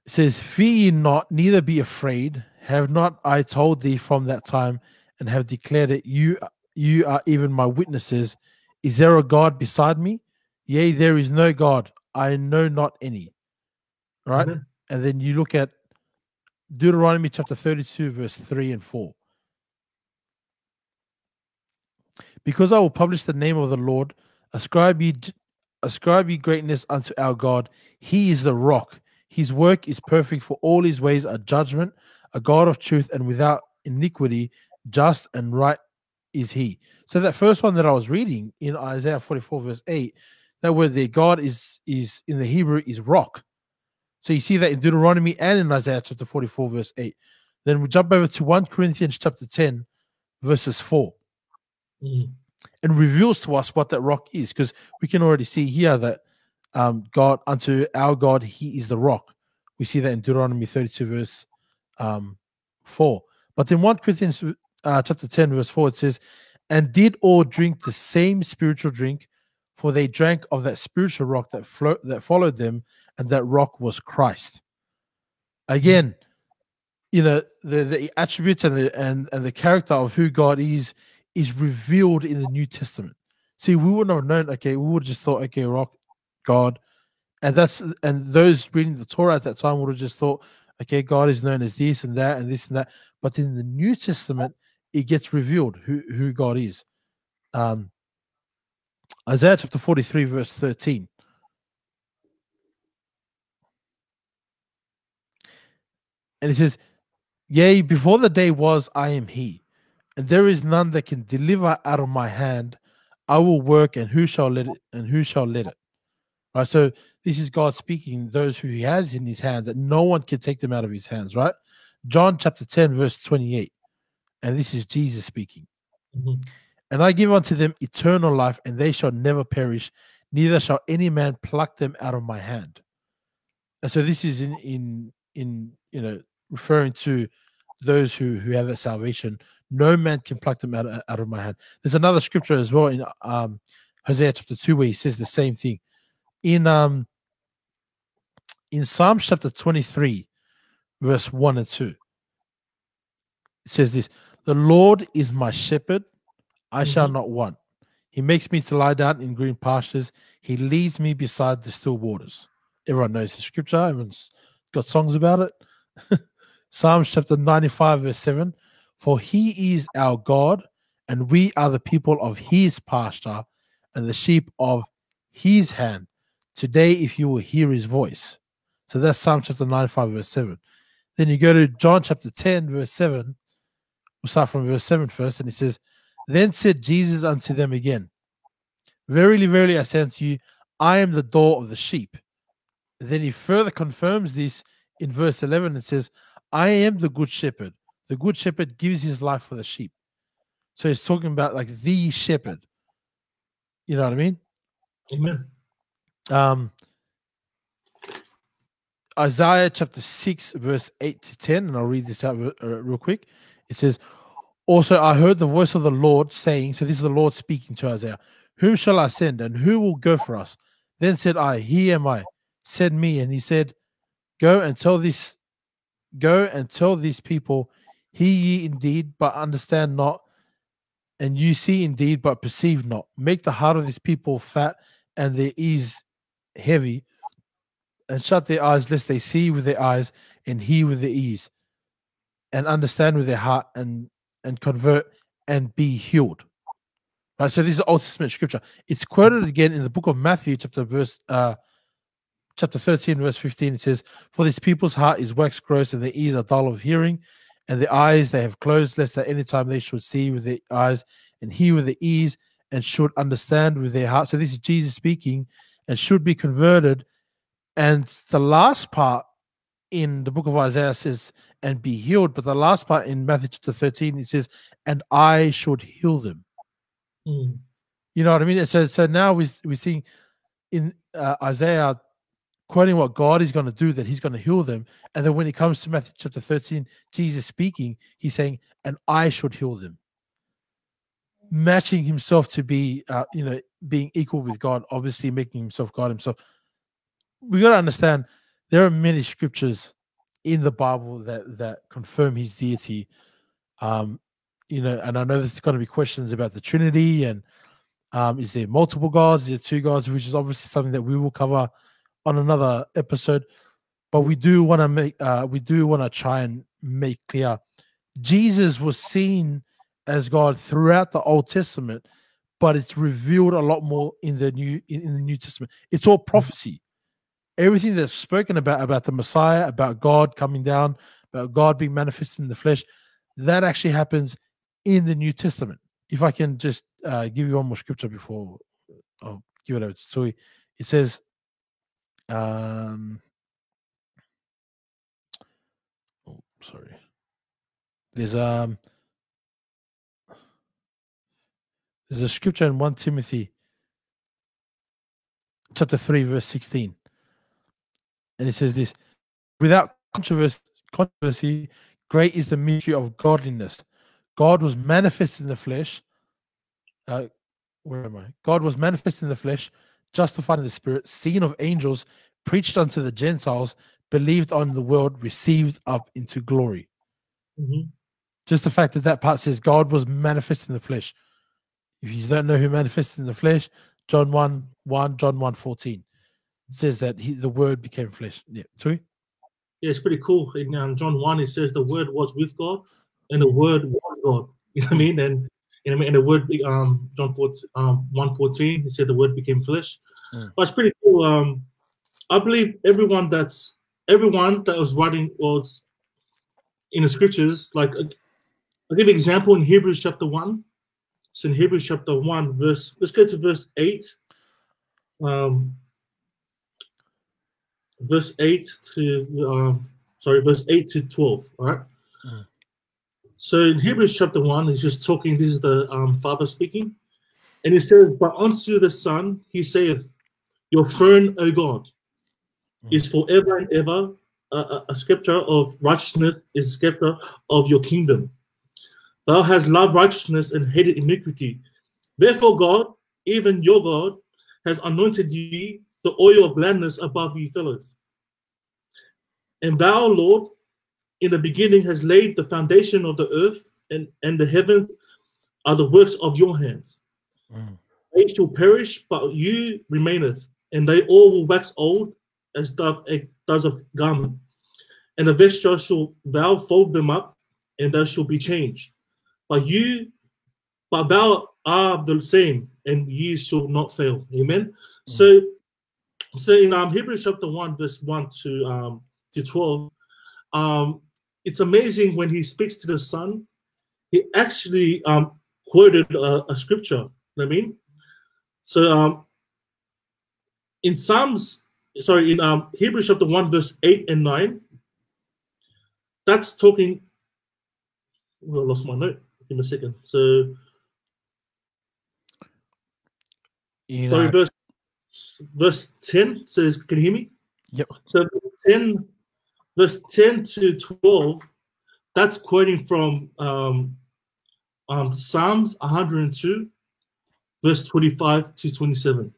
it says, "Fear ye not, neither be afraid. Have not I told thee from that time, and have declared it? You, you are even my witnesses. Is there a God beside me? Yea, there is no God. I know not any." Right? Amen. And then you look at Deuteronomy chapter thirty-two, verse three and four. "Because I will publish the name of the Lord, ascribe ye, ascribe ye greatness unto our God. He is the rock. His work is perfect, for all his ways are judgment, a God of truth and without iniquity, just and right is he." So that first one that I was reading in Isaiah forty-four, verse eight, that word there, God is, is in the Hebrew is rock. So you see that in Deuteronomy and in Isaiah chapter forty-four, verse eight. Then we jump over to First Corinthians chapter ten, verses four. Mm. And reveals to us what that rock is, because we can already see here that um, God, unto our God, he is the rock. We see that in Deuteronomy thirty-two, verse um, four. But in First Corinthians uh, chapter ten, verse four, it says, "And did all drink the same spiritual drink, for they drank of that spiritual rock that flo that followed them, and that rock was Christ." Again, you know, the, the attributes and the and, and the character of who God is is revealed in the New Testament. See, we wouldn't have known, okay, we would have just thought, okay, rock, God. And that's and those reading the Torah at that time would have just thought, okay, God is known as this and that and this and that. But in the New Testament, it gets revealed who, who God is. Um Isaiah chapter forty-three, verse thirteen. And it says, "Yea, before the day was, I am he, and there is none that can deliver out of my hand. I will work, and who shall let it, and who shall let it?" Right? So this is God speaking, those who he has in his hand, that no one can take them out of his hands, right? John chapter ten, verse twenty-eight. And this is Jesus speaking. Mm-hmm. "And I give unto them eternal life, and they shall never perish, neither shall any man pluck them out of my hand." And so this is in in in you know referring to those who who have that salvation. No man can pluck them out, out of my hand. There's another scripture as well in um, Hosea chapter two where he says the same thing. In um in Psalms chapter twenty-three, verse one and two, it says this: "The Lord is my shepherd; I shall not want. He makes me to lie down in green pastures. He leads me beside the still waters." Everyone knows the scripture. Everyone's got songs about it. Psalms chapter ninety-five, verse seven. "For he is our God, and we are the people of his pasture and the sheep of his hand. Today, if you will hear his voice." So that's Psalms chapter ninety-five, verse seven. Then you go to John chapter ten, verse seven. We'll start from verse seven first, and it says, "Then said Jesus unto them again, Verily, verily, I say unto you, I am the door of the sheep." And then he further confirms this in verse eleven and says, "I am the good shepherd. The good shepherd gives his life for the sheep." So he's talking about like the shepherd. You know what I mean? Amen. Um, Isaiah chapter six, verse eight to ten, and I'll read this out real quick. It says, "Also I heard the voice of the Lord saying," so this is the Lord speaking to Isaiah, "Whom shall I send, and who will go for us? Then said I, Here am I, sent me, and he said, Go and tell these, go and tell these people, hear ye indeed, but understand not, and you see indeed, but perceive not. Make the heart of these people fat and their ears heavy, and shut their eyes, lest they see with their eyes and hear with their ears, and understand with their heart, and and convert and be healed. Right. So this is Old Testament scripture. It's quoted again in the book of Matthew, chapter verse, uh, chapter thirteen, verse fifteen. It says, "For this people's heart is waxed gross, and their ears are dull of hearing, and their eyes they have closed, lest at any time they should see with their eyes and hear with their ears, and should understand with their heart." So this is Jesus speaking, and should be converted. And the last part in the book of Isaiah says, and be healed. But the last part in Matthew chapter thirteen, it says, and I should heal them. Mm. You know what I mean? So, so now we, we're seeing in uh, Isaiah quoting what God is going to do, that he's going to heal them. And then when it comes to Matthew chapter thirteen, Jesus speaking, he's saying, and I should heal them. Matching himself to be, uh, you know, being equal with God, obviously making himself God himself. We got to understand there are many scriptures in the Bible that that confirm his deity. Um, you know, and I know there's going to be questions about the Trinity and um, is there multiple gods? Is there two gods? Which is obviously something that we will cover on another episode. But we do want to make uh, we do want to try and make clear Jesus was seen as God throughout the Old Testament, but it's revealed a lot more in the new in, in the New Testament. It's all prophecy. Everything that's spoken about, about the Messiah, about God coming down, about God being manifested in the flesh, that actually happens in the New Testament. If I can just uh, give you one more scripture before I'll give it over to Tui. It says, um, oh, sorry. There's, um, there's a scripture in First Timothy chapter three, verse sixteen. And it says this, without controversy, controversy, great is the mystery of godliness. God was manifest in the flesh. Uh, where am I? God was manifest in the flesh, justified in the spirit, seen of angels, preached unto the Gentiles, believed on the world, received up into glory. Mm-hmm. Just the fact that that part says God was manifest in the flesh. If you don't know who manifested in the flesh, John one one, John one fourteen. Says that he, the word became flesh. Yeah, sorry. Yeah, it's pretty cool. In um, John one, it says the word was with God, and the word was God. You know what I mean? And you know what I mean. And the word, um, John one fourteen, it said the word became flesh. Yeah. But it's pretty cool. Um, I believe everyone that's everyone that was writing was in the scriptures. Like uh, I'll give an example in Hebrews chapter one. It's in Hebrews chapter one, verse. Let's go to verse eight. Um. Verse eight to um, sorry, verse eight to twelve. All right. Mm. So in Hebrews chapter one, he's just talking. This is the um, Father speaking, and he says, "But unto the Son he saith, Your throne, O God, mm. is forever and ever. Uh, a scepter of righteousness is a scepter of your kingdom. Thou hast loved righteousness and hated iniquity. Therefore, God, even your God, has anointed ye the oil of gladness above ye fellows. And thou, Lord, in the beginning has laid the foundation of the earth, and, and the heavens are the works of your hands. Mm. They shall perish, but you remaineth, and they all will wax old as doth a, does a garment. And the vesture shall thou fold them up, and thou shalt be changed. But you, but thou art the same, and ye shall not fail." Amen. Mm. So So in um, Hebrews chapter one, verse one to um, to twelve, um, it's amazing when he speaks to the Son. He actually um, quoted a, a scripture. You know what I mean? So um, in Psalms, sorry, in um, Hebrews chapter one, verse eight and nine, that's talking. Oh, I lost my note. Give me a second. So, you know, sorry, verse. Verse ten says, "Can you hear me?" Yep. So ten, verse ten to twelve, that's quoting from um, um, Psalms one hundred and two, verse twenty-five to twenty-seven.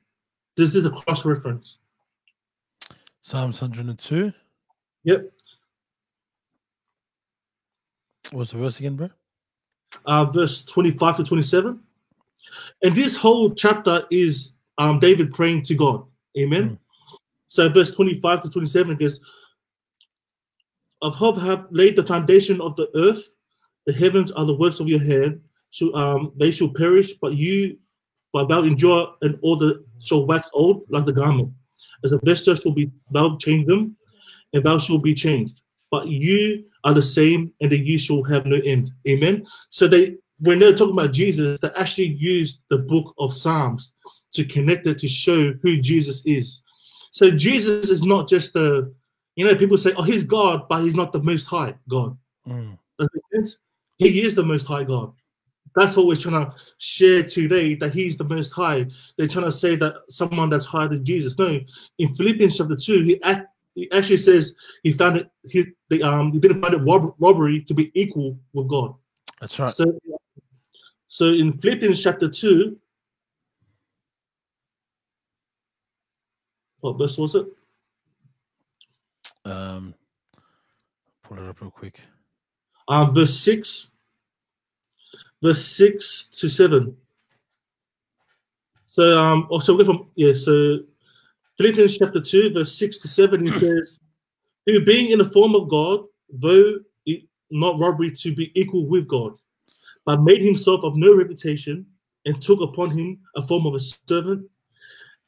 This, this is a cross reference. Psalms one oh two. Yep. What's the verse again, bro? Uh, verse twenty-five to twenty-seven. And this whole chapter is um, David praying to God. Amen. Mm. So verse twenty-five to twenty-seven, it goes, of Hob have laid the foundation of the earth. The heavens are the works of your hand. So, um, they shall perish, but you, but thou endure, and all the shall wax old like the garment. As a vesture shall be, thou change them, and thou shalt be changed. But you are the same, and the you shall have no end. Amen. So they, when they're talking about Jesus, they actually used the book of Psalms to connect it to show who Jesus is. So Jesus is not just a, you know, people say, oh, he's God, but he's not the Most High God. Mm. Does that make sense? He is the Most High God. That's what we're trying to share today, that he's the Most High. They're trying to say that someone that's higher than Jesus. No, in Philippians chapter two, he, act, he actually says he found it. He, they, um, he didn't find it rob robbery to be equal with God. That's right. So, so in Philippians chapter two, what verse was it? Um, pull it up real quick. Um, verse six. Verse six to seven. So um also we go from yeah, so Philippians chapter two, verse six to seven, it says, who being in the form of God, though it not robbery to be equal with God, but made himself of no reputation, and took upon him a form of a servant,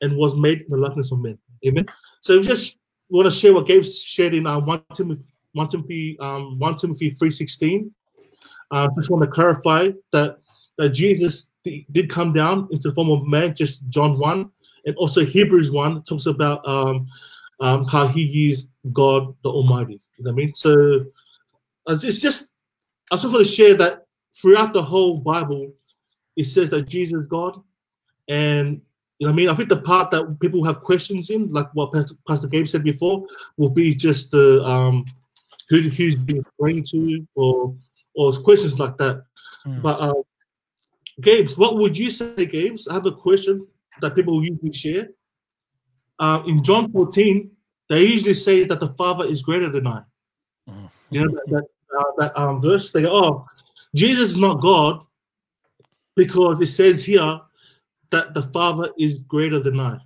and was made in the likeness of men. Amen. So we just want to share what Gabe shared in uh, one Timothy one Timothy um one Timothy three sixteen. I uh, just want to clarify that, that Jesus did come down into the form of man, just John one, and also Hebrews one talks about um, um, how he is God the Almighty. You know what I mean? So it's just, I just want to share that throughout the whole Bible, it says that Jesus is God. And, you know what I mean? I think the part that people have questions in, like what Pastor, Pastor Gabe said before, will be just the um, who, who's being praying to, or or questions like that. Mm. But uh, Gabe's, what would you say, Gabe's? I have a question that people usually share. Uh, in John fourteen, they usually say that the Father is greater than I. Mm. You know, that, that, uh, that um, verse, they go, oh, Jesus is not God because it says here that the Father is greater than I.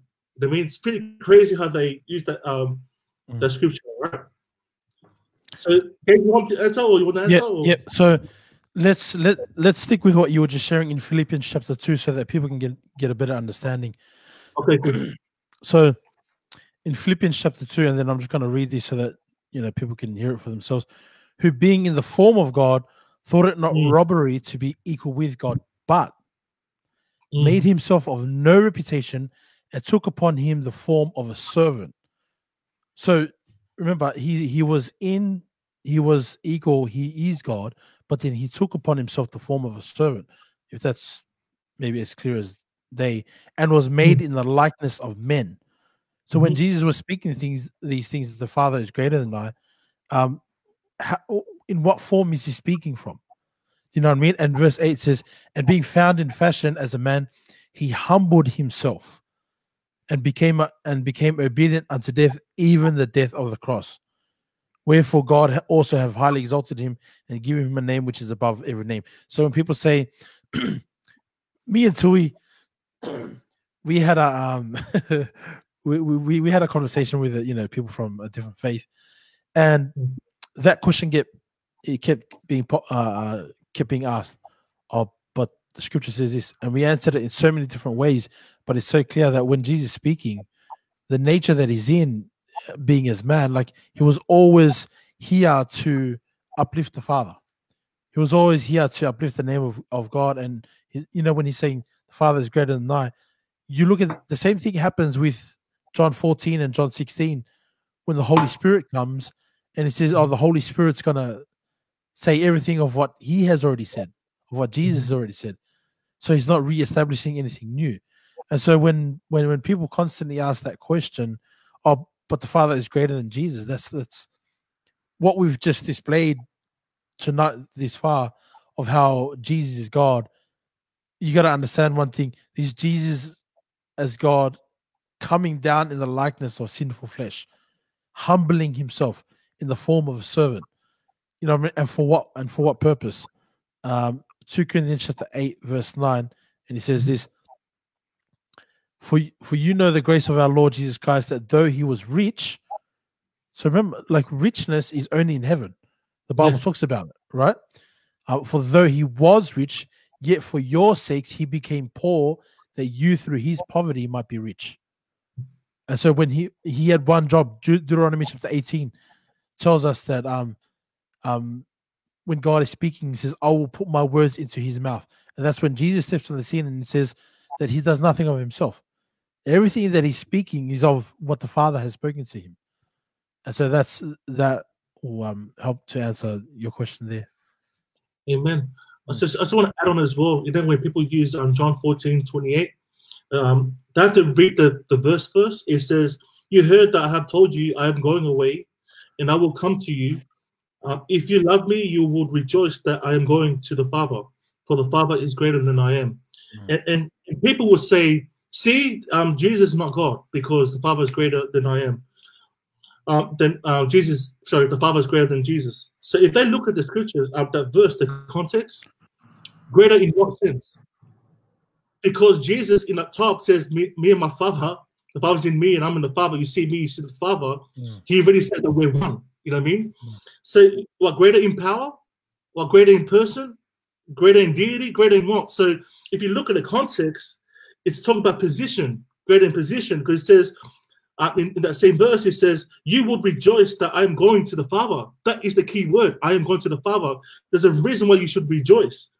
I mean, it's pretty crazy how they use that, um, mm. that scripture, right? So, you want to answer, or you want to answer? Yeah, or? yeah. So let's let let's stick with what you were just sharing in Philippians chapter two, so that people can get get a better understanding. Okay. Good. So in Philippians chapter two, and then I'm just going to read this so that you know people can hear it for themselves. Who, being in the form of God, thought it not mm. robbery to be equal with God, but mm. made himself of no reputation, and took upon him the form of a servant. So. Remember, he he was in, he was equal, he is God, but then he took upon himself the form of a servant, if that's maybe as clear as day, and was made mm-hmm. in the likeness of men. So mm-hmm. when Jesus was speaking things, these things that the Father is greater than I, um, how, in what form is he speaking from? You know what I mean? And verse eight says, and being found in fashion as a man, he humbled himself. And became and became obedient unto death, even the death of the cross. Wherefore God also have highly exalted him and given him a name which is above every name. So when people say, me and Tui, we had a um, we, we we had a conversation with you know people from a different faith, and that question get it kept being uh, kept being asked. Oh, but the scripture says this, and we answered it in so many different ways. But it's so clear that when Jesus is speaking, the nature that he's in, being as man, like he was always here to uplift the Father. He was always here to uplift the name of, of God. And, he, you know, when he's saying the Father is greater than I, you look at the same thing happens with John fourteen and John sixteen when the Holy Spirit comes and it says, oh, the Holy Spirit's going to say everything of what he has already said, of what Jesus has already said. So he's not reestablishing anything new. And so when, when when people constantly ask that question, oh, but the Father is greater than Jesus, that's that's what we've just displayed tonight this far of how Jesus is God. You got to understand one thing. This Jesus as God coming down in the likeness of sinful flesh. humbling himself in the form of a servant. You know, and for what? And for what purpose? Um, Second Corinthians chapter eight, verse nine, and he says this: For for you know the grace of our Lord Jesus Christ, that though he was rich, so remember, like richness is only in heaven. The Bible yeah. talks about it, right? Uh, for though he was rich, yet for your sakes he became poor, that you through his poverty might be rich. And so when he he had one job, De Deuteronomy chapter eighteen tells us that um um when God is speaking, he says, "I will put my words into his mouth," and that's when Jesus steps on the scene and says that he does nothing of himself. Everything that he's speaking is of what the Father has spoken to him. And so that's that will um, help to answer your question there. Amen. I just, I just want to add on as well. You know, when people use um, John fourteen twenty-eight, um, they have to read the, the verse first. It says, "You heard that I have told you, I am going away, and I will come to you. Uh, if you love me, you would rejoice that I am going to the Father, for the Father is greater than I am." Mm. And, and people will say, "See, um, Jesus is not God because the Father is greater than I am." Uh, then uh, Jesus, sorry, the Father is greater than Jesus. So if they look at the scriptures, uh, that verse, the context, greater in what sense? Because Jesus in the top says, me, me and my Father, the Father's in me and I'm in the Father, you see me, you see the Father. Yeah. He already said that we're one, you know what I mean? Yeah. So what, greater in power? What, greater in person? Greater in deity? Greater in what? So if you look at the context, it's talking about position, greater in position, because it says, Uh, in, in that same verse, it says, "You would rejoice that I am going to the Father." That is the key word. I am going to the Father. There's a reason why you should rejoice,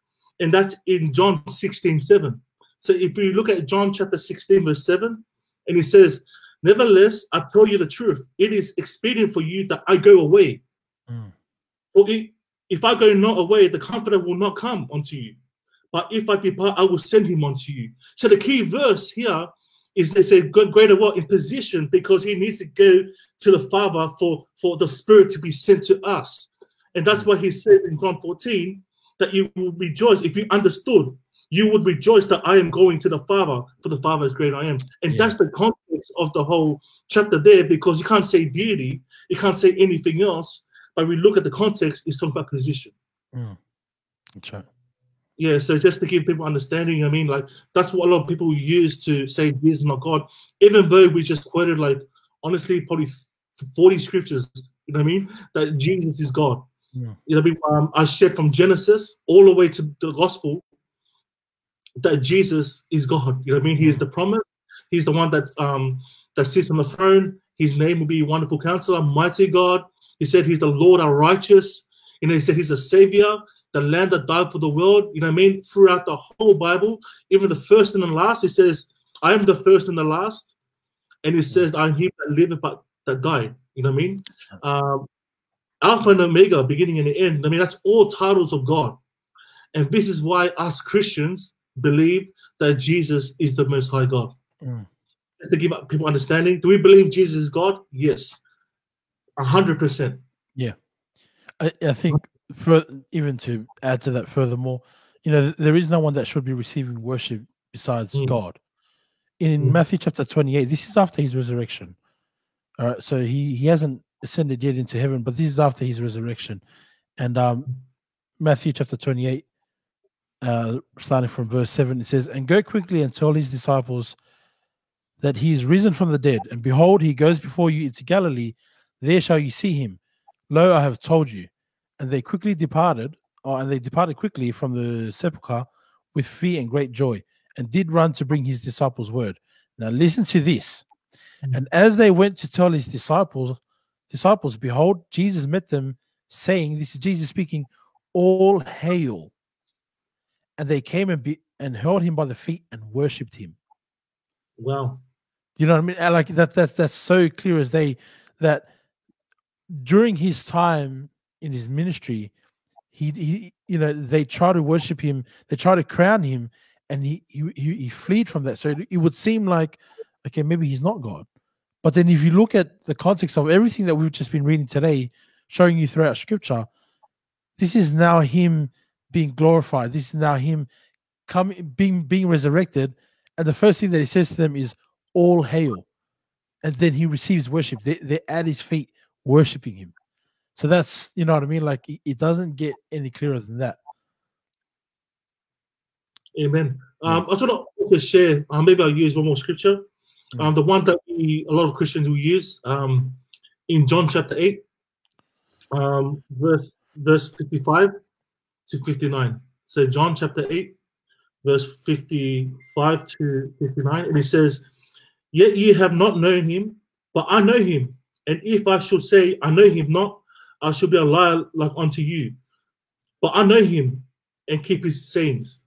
and that's in John sixteen seven. So if you look at John chapter sixteen verse seven, and it says, "Nevertheless, I tell you the truth. It is expedient for you that I go away. Mm. For it, if I go not away, the Comforter will not come unto you. But if I depart, I will send him unto you." So the key verse here is, they say, greater what? In position, because he needs to go to the Father for, for the Spirit to be sent to us. And that's why he says in John fourteen that you will rejoice. If you understood, you would rejoice that I am going to the Father, for the Father is greater I am. And yeah. that's the context of the whole chapter there, because you can't say deity, you can't say anything else, but we look at the context, it's talking about position. Mm. Okay. Yeah, so just to give people understanding, I mean, like, that's what a lot of people use to say this is not God, even though we just quoted, like, honestly, probably forty scriptures, you know what I mean, that Jesus is God. Yeah. You know what I mean? Um, I shared from Genesis all the way to the gospel that Jesus is God. You know what I mean? He is the promise. He's the one that, um, that sits on the throne. His name will be Wonderful Counselor, Mighty God. He said he's the Lord, our righteous. You know, he said he's a Savior, the Lamb that died for the world, you know what I mean? Throughout the whole Bible, even the first and the last, it says, "I am the first and the last." And it says, "I am he that liveth but that died." You know what I mean? Um, Alpha and Omega, beginning and the end. I mean, that's all titles of God. And this is why us Christians believe that Jesus is the Most High God. Mm. Just to give people understanding, do we believe Jesus is God? Yes. one hundred percent. Yeah. I, I think... For, even to add to that furthermore, you know, there is no one that should be receiving worship besides mm. God. In mm. Matthew chapter twenty-eight, this is after his resurrection. All right, so he, he hasn't ascended yet into heaven, but this is after his resurrection. And um, Matthew chapter twenty-eight, uh, starting from verse seven, it says, "And go quickly and tell his disciples that he is risen from the dead. And behold, he goes before you into Galilee. There shall you see him. Lo, I have told you." And they quickly departed, or, and they departed quickly from the sepulchre with fear and great joy, and did run to bring his disciples word. Now listen to this. Mm. "And as they went to tell his disciples, disciples, behold, Jesus met them, saying," this is Jesus speaking, "All hail. And they came and be, and held him by the feet and worshipped him." Wow. You know what I mean? I like that, that that's so clear as day that during his time in his ministry, he, he, you know, they try to worship him, they try to crown him, and he, he, he fled from that. So it, it would seem like, okay, maybe he's not God. But then if you look at the context of everything that we've just been reading today, showing you throughout scripture, this is now him being glorified. This is now him coming, being, being resurrected. And the first thing that he says to them is, "All hail." and then he receives worship. They, they're at his feet worshiping him. So that's, you know what I mean? Like, it, it doesn't get any clearer than that. Amen. Um, I just want to also share, um, maybe I'll use one more scripture. Um, the one that we, a lot of Christians will use um, in John chapter eight, um, verse, verse fifty-five to fifty-nine. So John chapter eight, verse fifty-five to fifty-nine, and it says, "Yet you have not known him, but I know him. And if I should say, I know him not, I should be a liar like unto you. But I know him and keep his sayings.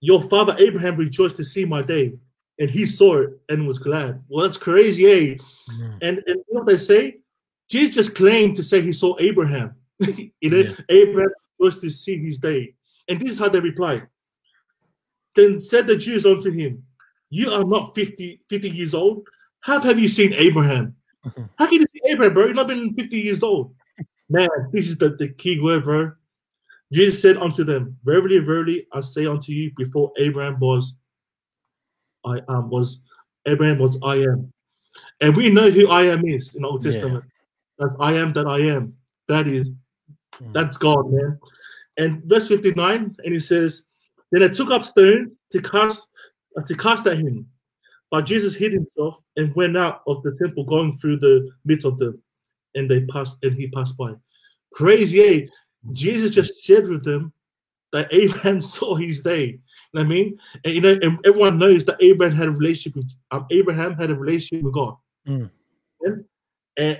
Your father Abraham rejoiced to see my day, and he saw it and was glad." Well, that's crazy, eh? Yeah. And, and you know what they say? Jesus claimed to say he saw Abraham. You know, yeah. Abraham was to see his day. And this is how they replied. "Then said the Jews unto him, You are not fifty, fifty years old. How have you seen Abraham?" How can you see Abraham, bro? You've not been fifty years old. Man, this is the, the key word, bro. Jesus said unto them, "Verily, verily, I say unto you, before Abraham was, I am was Abraham was I am." And we know who I am is in the Old Testament. Yeah. That's I am that I am. That is, mm. that's God, man. And verse fifty-nine, and he says, "Then they took up stones to cast uh, to cast at him. But Jesus hid himself and went out of the temple, going through the midst of them, and they passed, and he passed by." Crazy, eh? Jesus just shared with them that Abraham saw his day. I mean, and you know, and everyone knows that Abraham had a relationship with um, Abraham had a relationship with God, mm. and,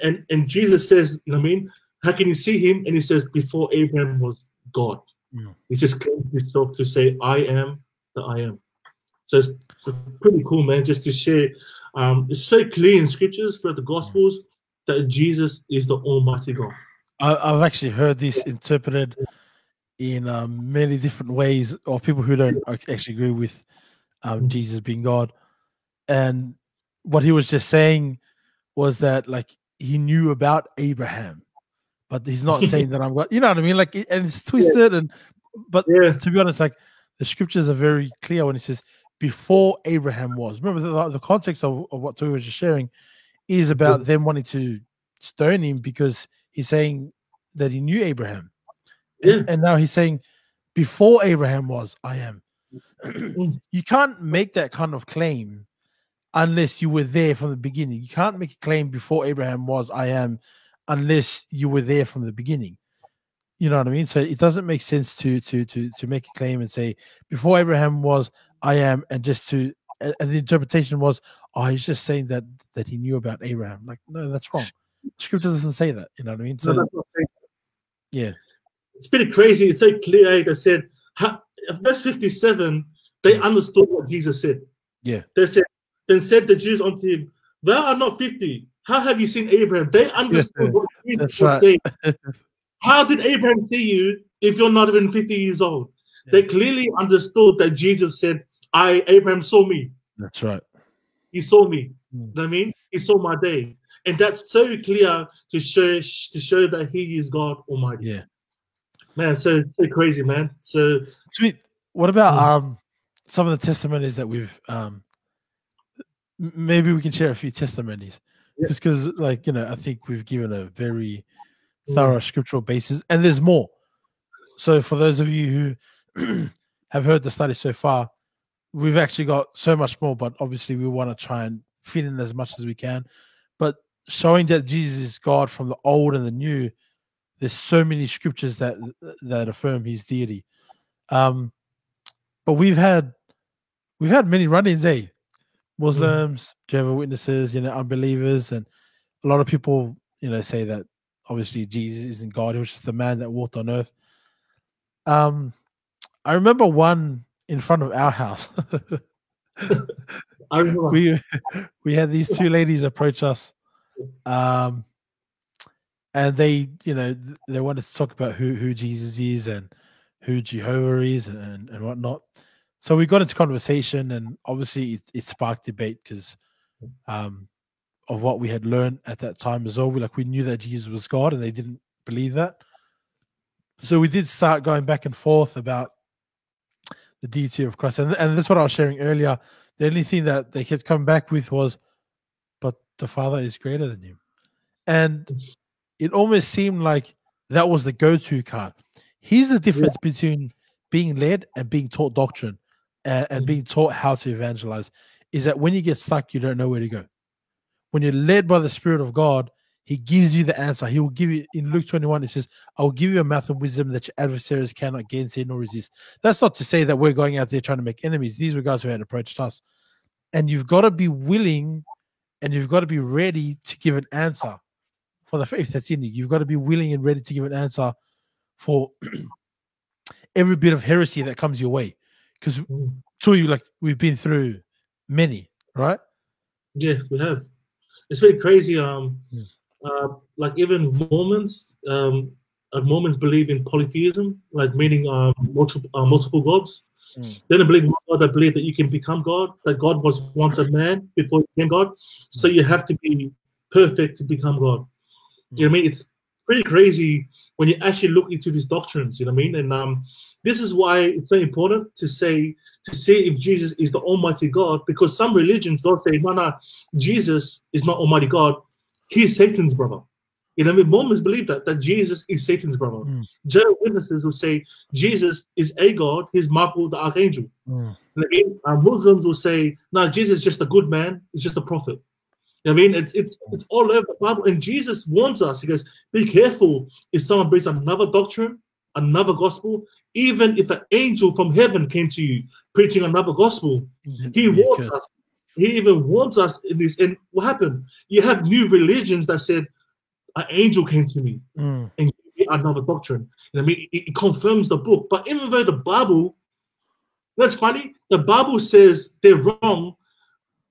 and and Jesus says, you know, I mean, how can you see him? And he says, before Abraham was God. Mm. He just claimed himself to say, "I am the I am." So it's pretty cool, man. Just to share, um, it's so clear in scriptures throughout the Gospels that Jesus is the Almighty God. I, I've actually heard this interpreted in uh, many different ways, or people who don't actually agree with um, Jesus being God. And what he was just saying was that, like, he knew about Abraham, but he's not saying that I'm God. You know what I mean? Like, and it's twisted. Yeah. And but yeah. to be honest, like, the scriptures are very clear when it says before Abraham was. Remember, the, the context of, of what Tui was just sharing is about yeah. them wanting to stone him because he's saying that he knew Abraham. Yeah. And now he's saying, before Abraham was, I am. You can't make that kind of claim unless you were there from the beginning. You can't make a claim before Abraham was, I am, unless you were there from the beginning. You know what I mean? So it doesn't make sense to to to to make a claim and say, before Abraham was, I am, and just to and the interpretation was, oh, he's just saying that that he knew about Abraham. Like, no, that's wrong. Scripture doesn't say that. You know what I mean? So, no, that's not saying that. Yeah. It's pretty crazy. It's so clear. Like I said, verse fifty-seven, they yeah. understood what Jesus said. Yeah. They said, "Then said the Jews unto him, Thou art not fifty. How have you seen Abraham?" They understood yeah. what Jesus was right. saying. How did Abraham see you if you're not even fifty years old? Yeah. They clearly understood that Jesus said, I, Abraham saw me. That's right. He saw me. Mm. You know what I mean? He saw my day. And that's so clear to show, to show that he is God Almighty. Yeah. Man, so so crazy, man. So, Sweet. What about um some of the testimonies that we've um maybe we can share a few testimonies, yeah. just because, like, you know, I think we've given a very thorough yeah. scriptural basis, and there's more. So for those of you who have heard the study so far, we've actually got so much more, but obviously we want to try and fit in as much as we can. But showing that Jesus is God from the old and the new. There's so many scriptures that that affirm his deity, um, but we've had we've had many run-ins, eh? Muslims, mm. Jehovah's Witnesses, you know, unbelievers, and a lot of people, you know, say that obviously Jesus isn't God; he was just the man that walked on earth. Um, I remember one in front of our house. I remember we we had these two ladies approach us. Um, And they, you know, they wanted to talk about who, who Jesus is and who Jehovah is and, and whatnot. So we got into conversation, and obviously it, it sparked debate because um, of what we had learned at that time as well. We, like, we knew that Jesus was God, and they didn't believe that. So we did start going back and forth about the deity of Christ. And, and that's what I was sharing earlier. The only thing that they kept coming back with was, the Father is greater than him. And it almost seemed like that was the go-to card. Here's the difference yeah. between being led and being taught doctrine and, and being taught how to evangelize, is that when you get stuck, you don't know where to go. When you're led by the Spirit of God, he gives you the answer. He will give you, in Luke twenty-one, it says, I will give you a mouth of wisdom that your adversaries cannot gainsay nor resist. That's not to say that we're going out there trying to make enemies. These were guys who had approached us. And you've got to be willing and you've got to be ready to give an answer for the faith that's in you. You've got to be willing and ready to give an answer for every bit of heresy that comes your way. Because to you, like, we've been through many, right? Yes, we have. It's very crazy. Um, yeah. Uh, like even Mormons, um, uh, Mormons believe in polytheism, like meaning uh, multiple uh, multiple gods. Mm. They don't believe in God. They believe that you can become God. That God was once a man before he became God. So you have to be perfect to become God. Mm. You know what I mean? It's pretty crazy when you actually look into these doctrines. You know what I mean? And um, this is why it's so important to say to see if Jesus is the Almighty God, because some religions don't say, no, no, Jesus is not Almighty God. He's Satan's brother. You know, I mean, Mormons believe that, that Jesus is Satan's brother. Mm. Jehovah's Witnesses will say Jesus is a god, he's Michael the Archangel. Mm. And again, uh, Muslims will say, no, Jesus is just a good man, he's just a prophet. You know what I mean? It's, it's, it's all over the Bible. And Jesus warns us, he goes, be careful if someone brings another doctrine, another gospel, even if an angel from heaven came to you preaching another gospel. Mm-hmm. He warns us. He even warns us in this. And what happened? You have new religions that said, an angel came to me mm. and gave me another doctrine. And I mean, it, it confirms the book. But even though the Bible, that's funny, the Bible says they're wrong,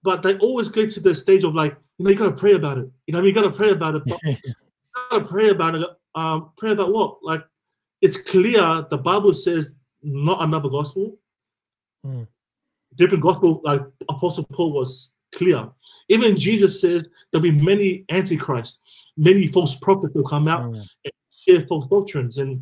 but they always go to the stage of like, you know, you got to pray about it. You know, I mean, you got to pray about it. But you got to pray about it. Um, pray about what? Like, it's clear the Bible says not another gospel. Mm. Different gospel, like Apostle Paul was clear. Even Jesus says there'll be many antichrists, many false prophets will come out oh, yeah. and share false doctrines. And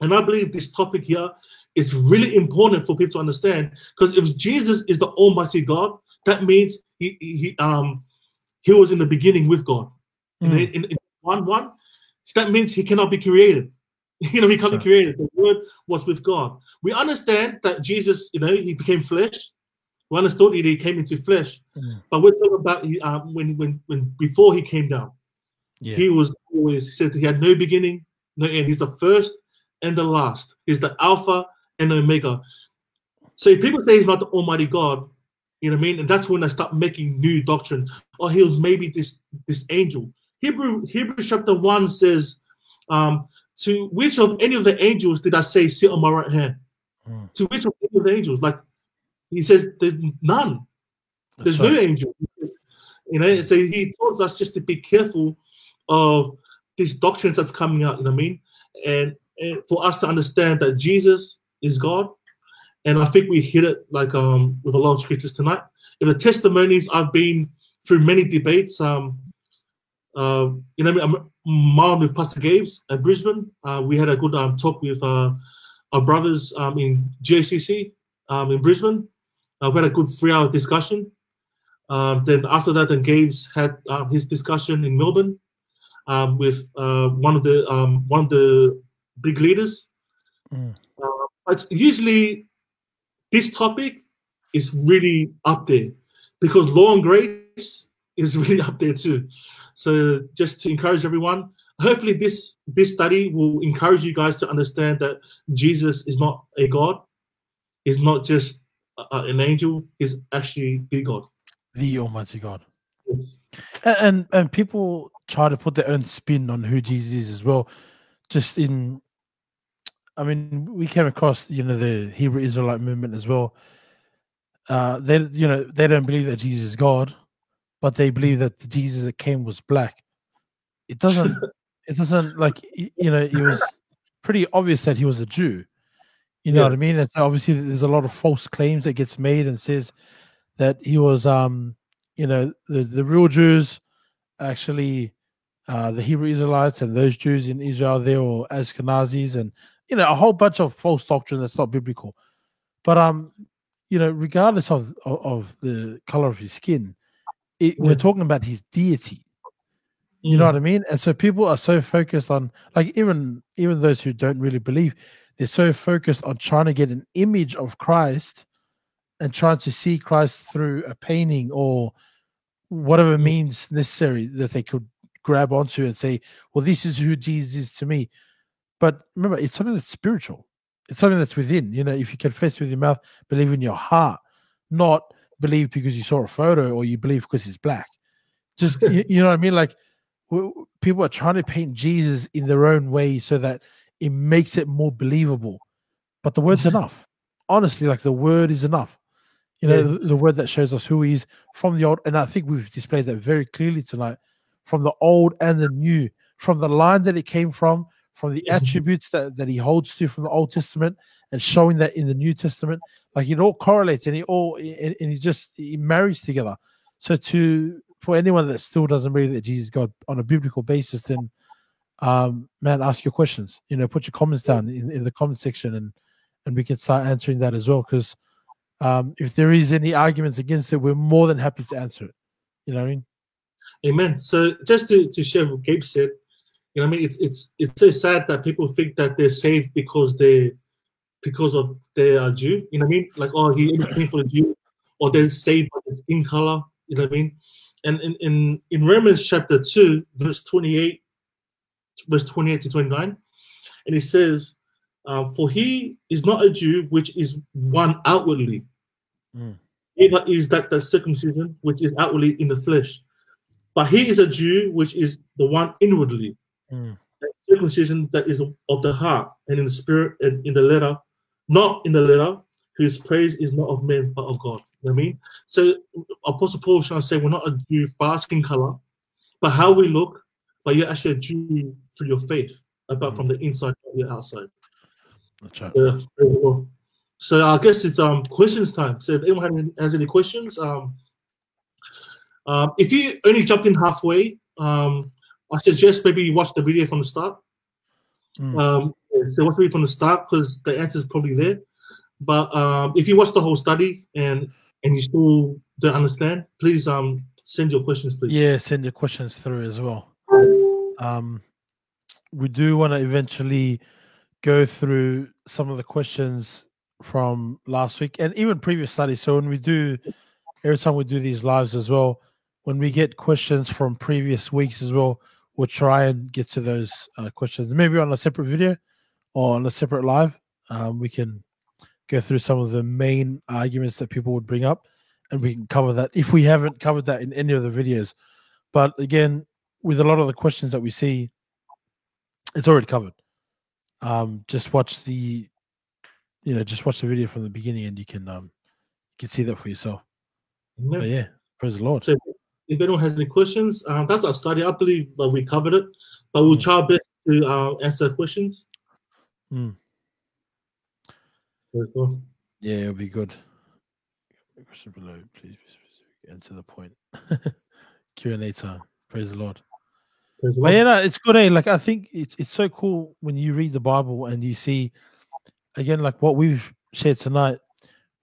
and I believe this topic here is really important for people to understand, because if Jesus is the Almighty God, that means he he um he was in the beginning with God. Mm. In, in, in one one, that means he cannot be created. You know, he can't sure. be created. The Word was with God. We understand that Jesus, you know, he became flesh. We understood it, he came into flesh, yeah. but we're talking about uh, when, when, when before he came down, yeah. he was always, he said he had no beginning, no end. He's the first and the last. He's the Alpha and Omega. So if people say he's not the Almighty God, you know what I mean? And that's when I start making new doctrine. Or he was maybe this this angel. Hebrew Hebrews chapter one says, um, to which of any of the angels did I say sit on my right hand? Mm. To which of any of the angels? Like, he says, there's none. There's That's no right. angel. You know, so he tells us just to be careful of these doctrines that's coming out, you know what I mean? And, and for us to understand that Jesus is God. And I think we hit it like um with a lot of scriptures tonight. In the testimonies, I've been through many debates. Um, uh, you know what I mean? I'm Marlon with Pastor Gabe's at Brisbane. Uh, we had a good um, talk with uh, our brothers um, in J C C um, in Brisbane. Uh, we had a good three-hour discussion. Um, then after that, then Gabe's had uh, his discussion in Melbourne um, with uh, one of the um, one of the big leaders. Mm. Uh, but usually, this topic is really up there, because law and grace is really up there too. So just to encourage everyone, hopefully this this study will encourage you guys to understand that Jesus is not a god. He's not just uh, an angel, he's actually the God. The Almighty God. Yes. And, and and people try to put their own spin on who Jesus is as well. Just in, I mean, we came across, you know, the Hebrew Israelite movement as well. Uh, they, you know, they don't believe that Jesus is God, but they believe that the Jesus that came was black. It doesn't, it doesn't like, you know, it was pretty obvious that he was a Jew. You know yeah. what I mean? That's obviously there's a lot of false claims that gets made and says that he was, um, you know, the, the real Jews, actually uh, the Hebrew Israelites and those Jews in Israel, they were Ashkenazis and, you know, a whole bunch of false doctrine that's not biblical. But, um, you know, regardless of, of, of the color of his skin, it, yeah. we're talking about his deity. You mm. know what I mean? And so people are so focused on, like, even even those who don't really believe, they're so focused on trying to get an image of Christ and trying to see Christ through a painting or whatever mm. means necessary that they could grab onto and say, well, this is who Jesus is to me. But remember, it's something that's spiritual. It's something that's within. You know, if you confess with your mouth, believe in your heart, not believe because you saw a photo or you believe because it's black. Just, you, you know what I mean? Like, people are trying to paint Jesus in their own way so that it makes it more believable. But the word's enough. Honestly, like, the word is enough. You know, yeah. the, the word that shows us who he is from the old. And I think we've displayed that very clearly tonight, from the old and the new, from the line that it came from, from the attributes that, that he holds to from the Old Testament and showing that in the New Testament. Like, it all correlates and it all, and it just, it marries together. So to... for anyone that still doesn't believe that Jesus is God on a biblical basis, then, um, man, ask your questions. You know, put your comments down in, in the comment section, and and we can start answering that as well. Because um, if there is any arguments against it, we're more than happy to answer it. You know what I mean? Amen. So just to, to share what Gabe said, you know, what I mean, it's it's it's so sad that people think that they're saved because they because of they are Jew. You know what I mean? Like, oh, he came for the Jew, or they're saved by his skin color. You know what I mean? And in, in, in Romans chapter two, verse twenty-eight, verse twenty-eight to twenty-nine, and it says, uh, "For he is not a Jew, which is one outwardly, mm. neither is that the circumcision, which is outwardly in the flesh. But he is a Jew, which is the one inwardly, mm. that circumcision that is of the heart and in the spirit and in the letter, not in the letter, whose praise is not of men but of God." You know what I mean? So Apostle Paul shall say we're not a Jew by our skin color, but how we look, but you're actually a Jew through your faith, about mm. from the inside to the outside. That's right. Uh, well. So I guess it's um questions time. So if anyone has any questions, um, um if you only jumped in halfway, um I suggest maybe you watch the video from the start. Mm. Um so watch the video from the start because the answer is probably there. But um if you watch the whole study and and you still don't understand, please um send your questions, please. Yeah, send your questions through as well. Um, we do want to eventually go through some of the questions from last week and even previous studies. So when we do, every time we do these lives as well, when we get questions from previous weeks as well, we'll try and get to those uh, questions. Maybe on a separate video or on a separate live, um, we can go through some of the main arguments that people would bring up, and we can cover that if we haven't covered that in any of the videos. But again, with a lot of the questions that we see, it's already covered. Um, just watch the, you know, just watch the video from the beginning, and you can um, you can see that for yourself. Amen. But yeah, praise the Lord. So, if anyone has any questions, um, that's our study. I believe that we covered it, but we'll mm. try our best to uh, answer questions. Mm. Yeah, it'll be good. Question below, please be specific and to the point. Q and A time. Praise the Lord. Praise but Lord. Yeah, no, it's good. Eh? Like I think it's it's so cool when you read the Bible and you see again, like what we've shared tonight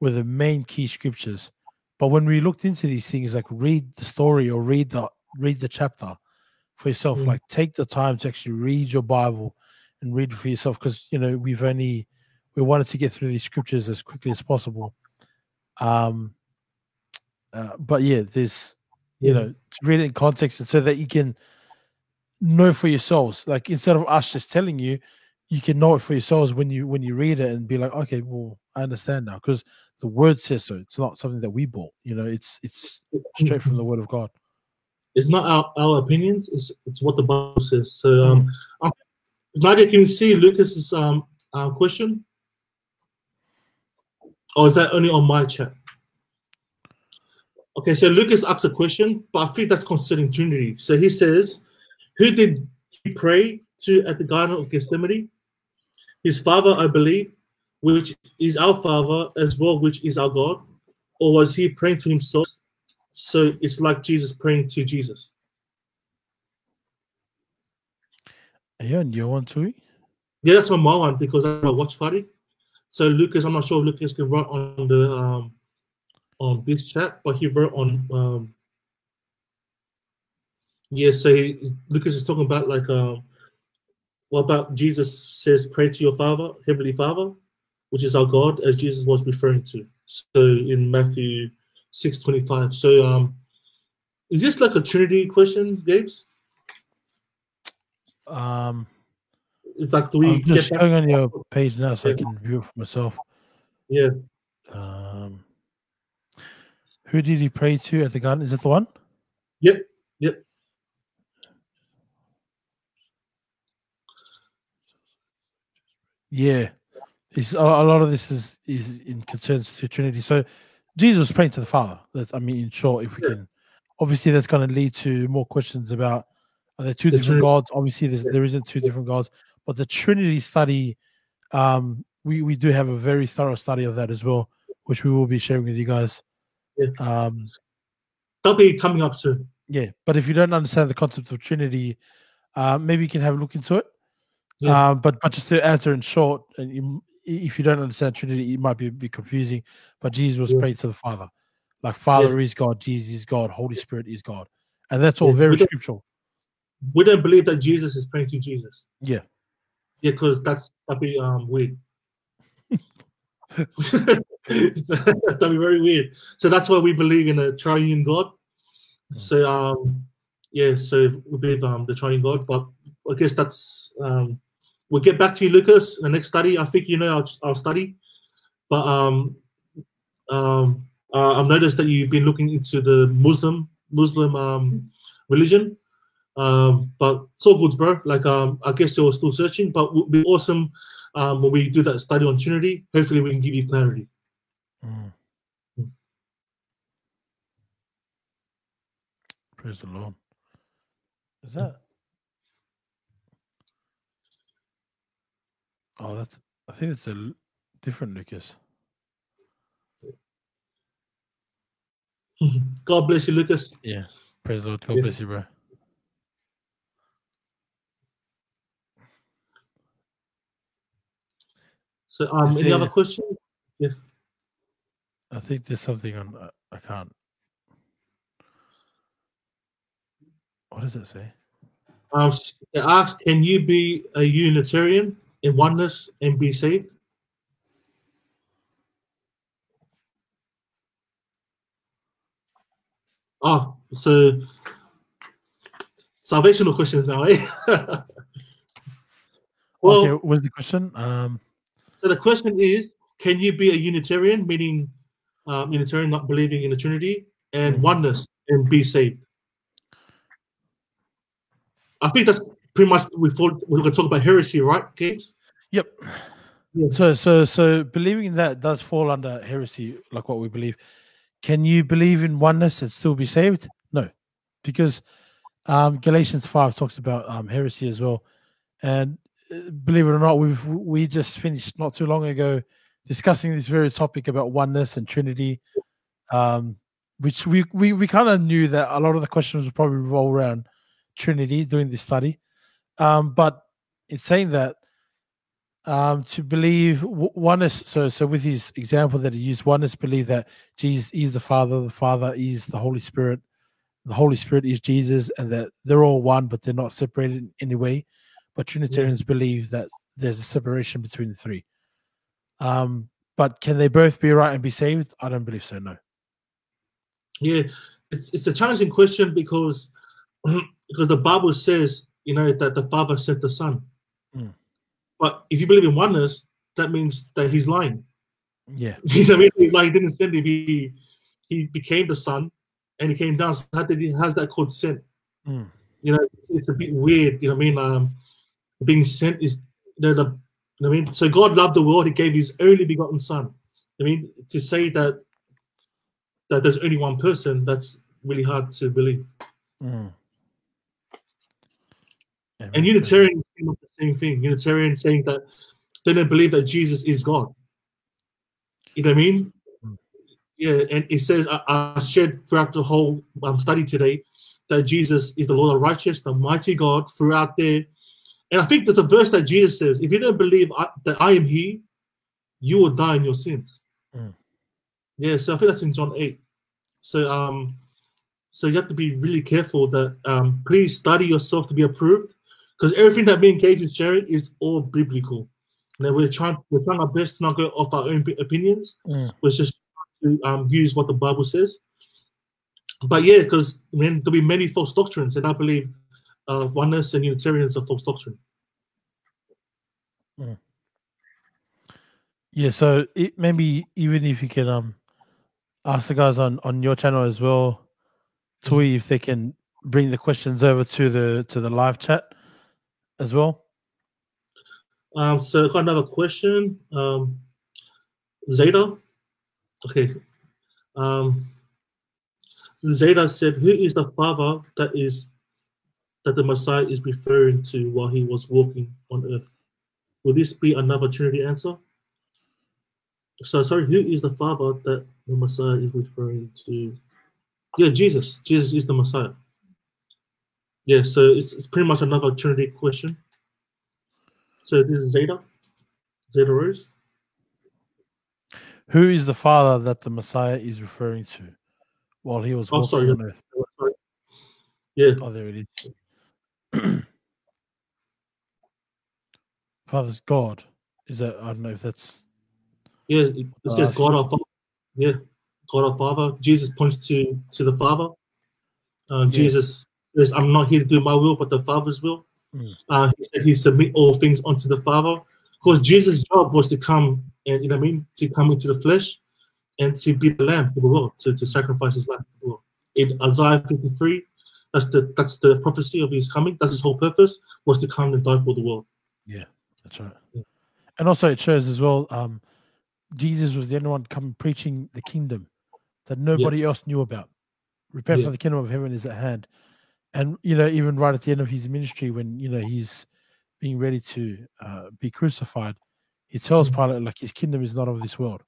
were the main key scriptures. But when we looked into these things, like read the story or read the read the chapter for yourself. Mm. Like take the time to actually read your Bible and read it for yourself, because you know we've only. We wanted to get through these scriptures as quickly as possible. Um, uh, but yeah, there's, you know, to read it in context and so that you can know for yourselves. Like instead of us just telling you, you can know it for yourselves when you when you read it and be like, okay, well, I understand now because the word says so. It's not something that we bought. You know, it's it's straight from the word of God. It's not our, our opinions. It's it's what the Bible says. So um, um, Nadia, can you see Lucas's um, uh, question? Or is that only on my chat? Okay, so Lucas asks a question, but I think that's concerning Trinity. So he says, who did he pray to at the Garden of Gethsemane? His Father, I believe, which is our Father as well, which is our God. Or was he praying to himself? So it's like Jesus praying to Jesus. Are you on your one too? Yeah, that's on my one because I have a watch party. So Lucas, I'm not sure if Lucas can write on the um, on this chat, but he wrote on um, Yeah, so he, Lucas is talking about like, um, what about Jesus says, pray to your Father, Heavenly Father, which is our God, as Jesus was referring to. So in Matthew six twenty-five. So um, is this like a Trinity question, Gabes? Um, it's like, do we I'm just get going on your page now so yeah. I can view it for myself. Yeah. Um, who did he pray to at the garden? Is it the one? Yep. Yep. Yeah, it's a lot of this is is in concerns to Trinity. So Jesus praying to the Father. That I mean, in short, if we yeah. can, obviously that's going to lead to more questions about are there two the different Trinity. gods? Obviously, there's, there isn't two different gods, but the Trinity study, um, we we do have a very thorough study of that as well, which we will be sharing with you guys. Yeah. Um, that'll be coming up soon. Yeah, but if you don't understand the concept of Trinity, uh, maybe you can have a look into it. Yeah. Um, but but just to answer in short, and you, if you don't understand Trinity, it might be, be confusing. But Jesus was yeah. prayed to the Father, like Father yeah. is God, Jesus is God, Holy Spirit is God, and that's all yeah. very we scriptural. We don't believe that Jesus is praying to Jesus. Yeah, yeah, because that's that'd be um weird. That'd be very weird. So that's why we believe in a triune God. Mm. So um yeah, so we believe um the triune God, but I guess that's um. We'll get back to you, Lucas, in the next study. I think you know our, our study. But um, um, uh, I've noticed that you've been looking into the Muslim Muslim um, religion. Um, but it's all good, bro. Like, um, I guess you're still searching, but it would be awesome um, when we do that study on Trinity. Hopefully we can give you clarity. Mm. Mm. Praise the Lord. Is that... Oh, that's, I think it's a different Lucas. God bless you, Lucas. Yeah. Praise the Lord. God yeah. bless you, bro. So, um, Is any there, other question? Yeah. I think there's something on, uh, I can't. What does it say? Um, they asked, can you be a Unitarian? In oneness and be saved? Oh, so salvational questions now, eh? Well, okay, what's the question? Um, so the question is, can you be a Unitarian, meaning um, Unitarian not believing in the Trinity, and oneness and be saved? I think that's pretty much we thought we were going to talk about heresy, right, Games? Yep. Yeah. So, so, so believing in that does fall under heresy, like what we believe. Can you believe in oneness and still be saved? No, because um, Galatians five talks about um, heresy as well. And believe it or not, we've we just finished not too long ago discussing this very topic about oneness and Trinity, um, which we we we kind of knew that a lot of the questions would probably revolve around Trinity during this study. Um, but it's saying that um, to believe oneness, so so with his example that he used, oneness believe that Jesus is the Father, the Father is the Holy Spirit, the Holy Spirit is Jesus, and that they're all one, but they're not separated in any way. But Trinitarians yeah. believe that there's a separation between the three. Um, but can they both be right and be saved? I don't believe so, no. Yeah, it's it's a challenging question because because the Bible says, you know, that the Father sent the Son. Mm. But if you believe in oneness, that means that he's lying. Yeah. You know what I mean? Like, he didn't send him. He, he became the Son and he came down. So how did he, how's that called sent? Mm. You know, it's, it's a bit weird. You know what I mean? Um, being sent is, you know, the, you know what I mean? So God loved the world. He gave his only begotten Son. I mean, to say that, that there's only one person, that's really hard to believe. Mm. Yeah, and Unitarians came up with the same thing. Unitarians saying that they don't believe that Jesus is God. You know what I mean? Mm. Yeah, and it says, I, I shared throughout the whole um, study today that Jesus is the Lord of righteous, the mighty God throughout there. And I think there's a verse that Jesus says, if you don't believe I, that I am he, you will die in your sins. Mm. Yeah, so I think that's in John eight. So, um, So you have to be really careful that um, please study yourself to be approved, because everything that me and Gage is sharing is all biblical. Now we're trying we're trying our best to not go off our own opinions. Mm. We're just trying to um, use what the Bible says. But yeah, because I mean, there'll be many false doctrines, and I believe uh, oneness and Unitarians are false doctrine. Mm. Yeah, so it, maybe even if you can um ask the guys on on your channel as well, Tui, if they can bring the questions over to the to the live chat as well. Um, so I got another question. Um, Zayda, okay. Um, Zayda said, "Who is the father that is that the Messiah is referring to while he was walking on earth? Will this be another Trinity answer?" So sorry, who is the father that the Messiah is referring to? Yeah, Jesus. Jesus is the Messiah. Yeah, so it's, it's pretty much another Trinity question. So this is Zayda. Zayda Rose. Who is the father that the Messiah is referring to while he was walking oh, sorry. on earth? Sorry. Yeah. Oh, there it is. Father's God. Is that, I don't know if that's... Yeah, it, it says God our Father. Yeah, God our Father. Jesus points to, to the Father. Uh, yes. Jesus says, I'm not here to do my will, but the Father's will. Mm. Uh, he said he submit all things unto the Father. Because Jesus' job was to come and, you know what I mean, to come into the flesh and to be the lamb for the world, to, to sacrifice his life for the world. In Isaiah fifty-three, that's the, that's the prophecy of his coming. That's his whole purpose, was to come and die for the world. Yeah, that's right. Yeah. And also it shows as well, um, Jesus was the only one come preaching the kingdom that nobody yeah. else knew about. Repent yeah. for the kingdom of heaven is at hand. And, you know, even right at the end of his ministry, when, you know, he's being ready to uh, be crucified, he tells Pilate, like, his kingdom is not of this world.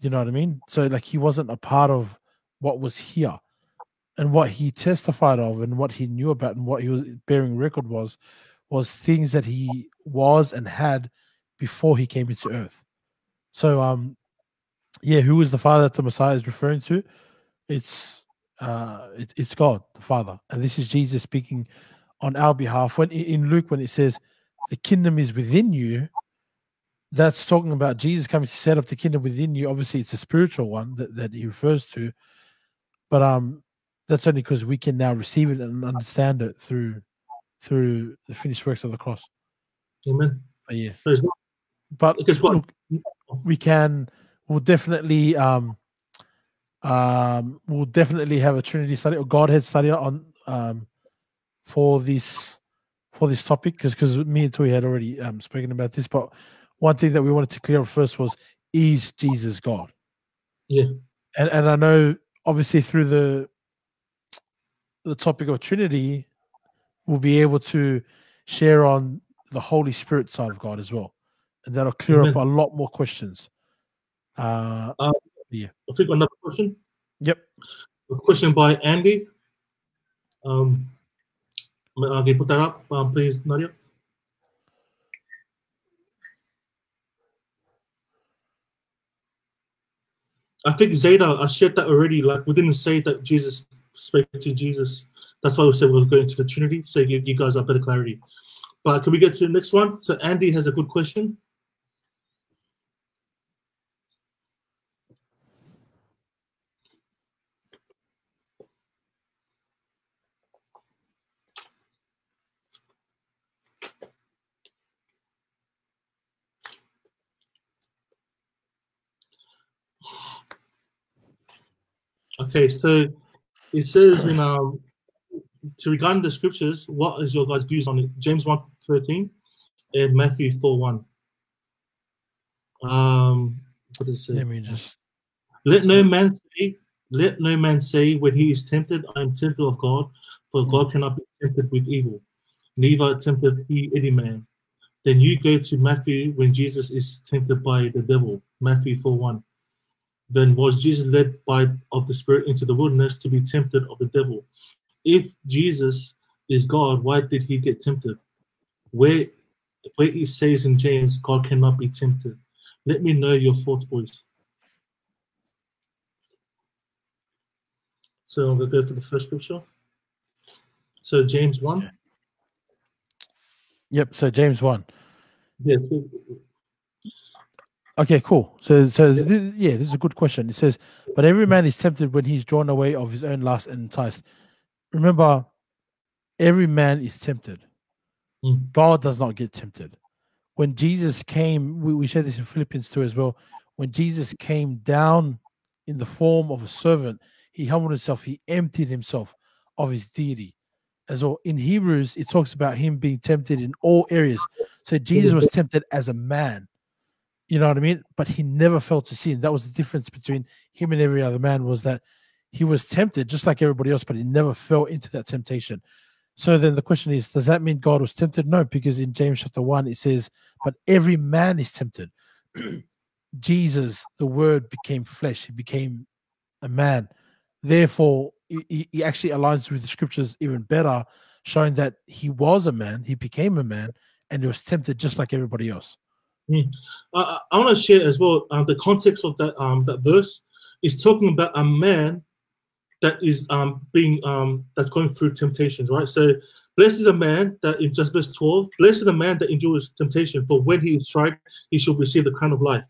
You know what I mean? So, like, he wasn't a part of what was here. And what he testified of and what he knew about and what he was bearing record was, was things that he was and had before he came into earth. So, um, yeah, who is the father that the Messiah is referring to? It's uh, it, it's God, the Father. And this is Jesus speaking on our behalf. When in Luke, when it says, the kingdom is within you, that's talking about Jesus coming to set up the kingdom within you. Obviously, it's a spiritual one that, that he refers to. But um, that's only because we can now receive it and understand it through through the finished works of the cross. Amen. But yeah. But guess what? Look, we can, we'll definitely, um, um, we'll definitely have a Trinity study or Godhead study on, um, for this, for this topic, because because me and Tui had already um, spoken about this. But one thing that we wanted to clear up first was: is Jesus God? Yeah. And and I know obviously through the the topic of Trinity, we'll be able to share on the Holy Spirit side of God as well. And that'll clear Amen. Up a lot more questions. Uh, um, yeah. I think another question. Yep. A question by Andy. Um, can you put that up, um, please, Nadia? I think Zayda, I shared that already. Like, we didn't say that Jesus spoke to Jesus. That's why we said we'll go into the Trinity. So you, you guys have better clarity. But can we get to the next one? So Andy has a good question. Okay, so it says in um to regarding the scriptures, what is your guys' views on it? James one thirteen and Matthew four one. Um what did it say? Let me just let no man say, let no man say when he is tempted, I am tempted of God, for God cannot be tempted with evil, neither tempteth he any man. Then you go to Matthew when Jesus is tempted by the devil, Matthew four one. Then was Jesus led by of the Spirit into the wilderness to be tempted of the devil? If Jesus is God, why did he get tempted? Where, where it says in James, God cannot be tempted. Let me know your thoughts, boys. So we'll go for the first scripture. So James one. Okay. Yep, so James one. Yes. Okay, cool. So, so yeah. This, yeah, this is a good question. It says, but every man is tempted when he's drawn away of his own lust and enticed. Remember, every man is tempted. Mm. God does not get tempted. When Jesus came, we, we shared this in Philippians two as well. When Jesus came down in the form of a servant, he humbled himself. He emptied himself of his deity as well. In Hebrews, it talks about him being tempted in all areas. So Jesus was tempted as a man. You know what I mean? But he never fell to sin. That was the difference between him and every other man, was that he was tempted just like everybody else, but he never fell into that temptation. So then the question is, does that mean God was tempted? No, because in James chapter one, it says, but every man is tempted. Jesus, the word, became flesh. He became a man. Therefore, he, he actually aligns with the scriptures even better, showing that he was a man, he became a man, and he was tempted just like everybody else. Mm. I, I want to share as well uh, the context of that um, that verse is talking about a man that is um, being um, that's going through temptations, right? So, blessed is a man that in just verse twelve, blessed is a man that endures temptation, for when he is tried, he shall receive the crown of life,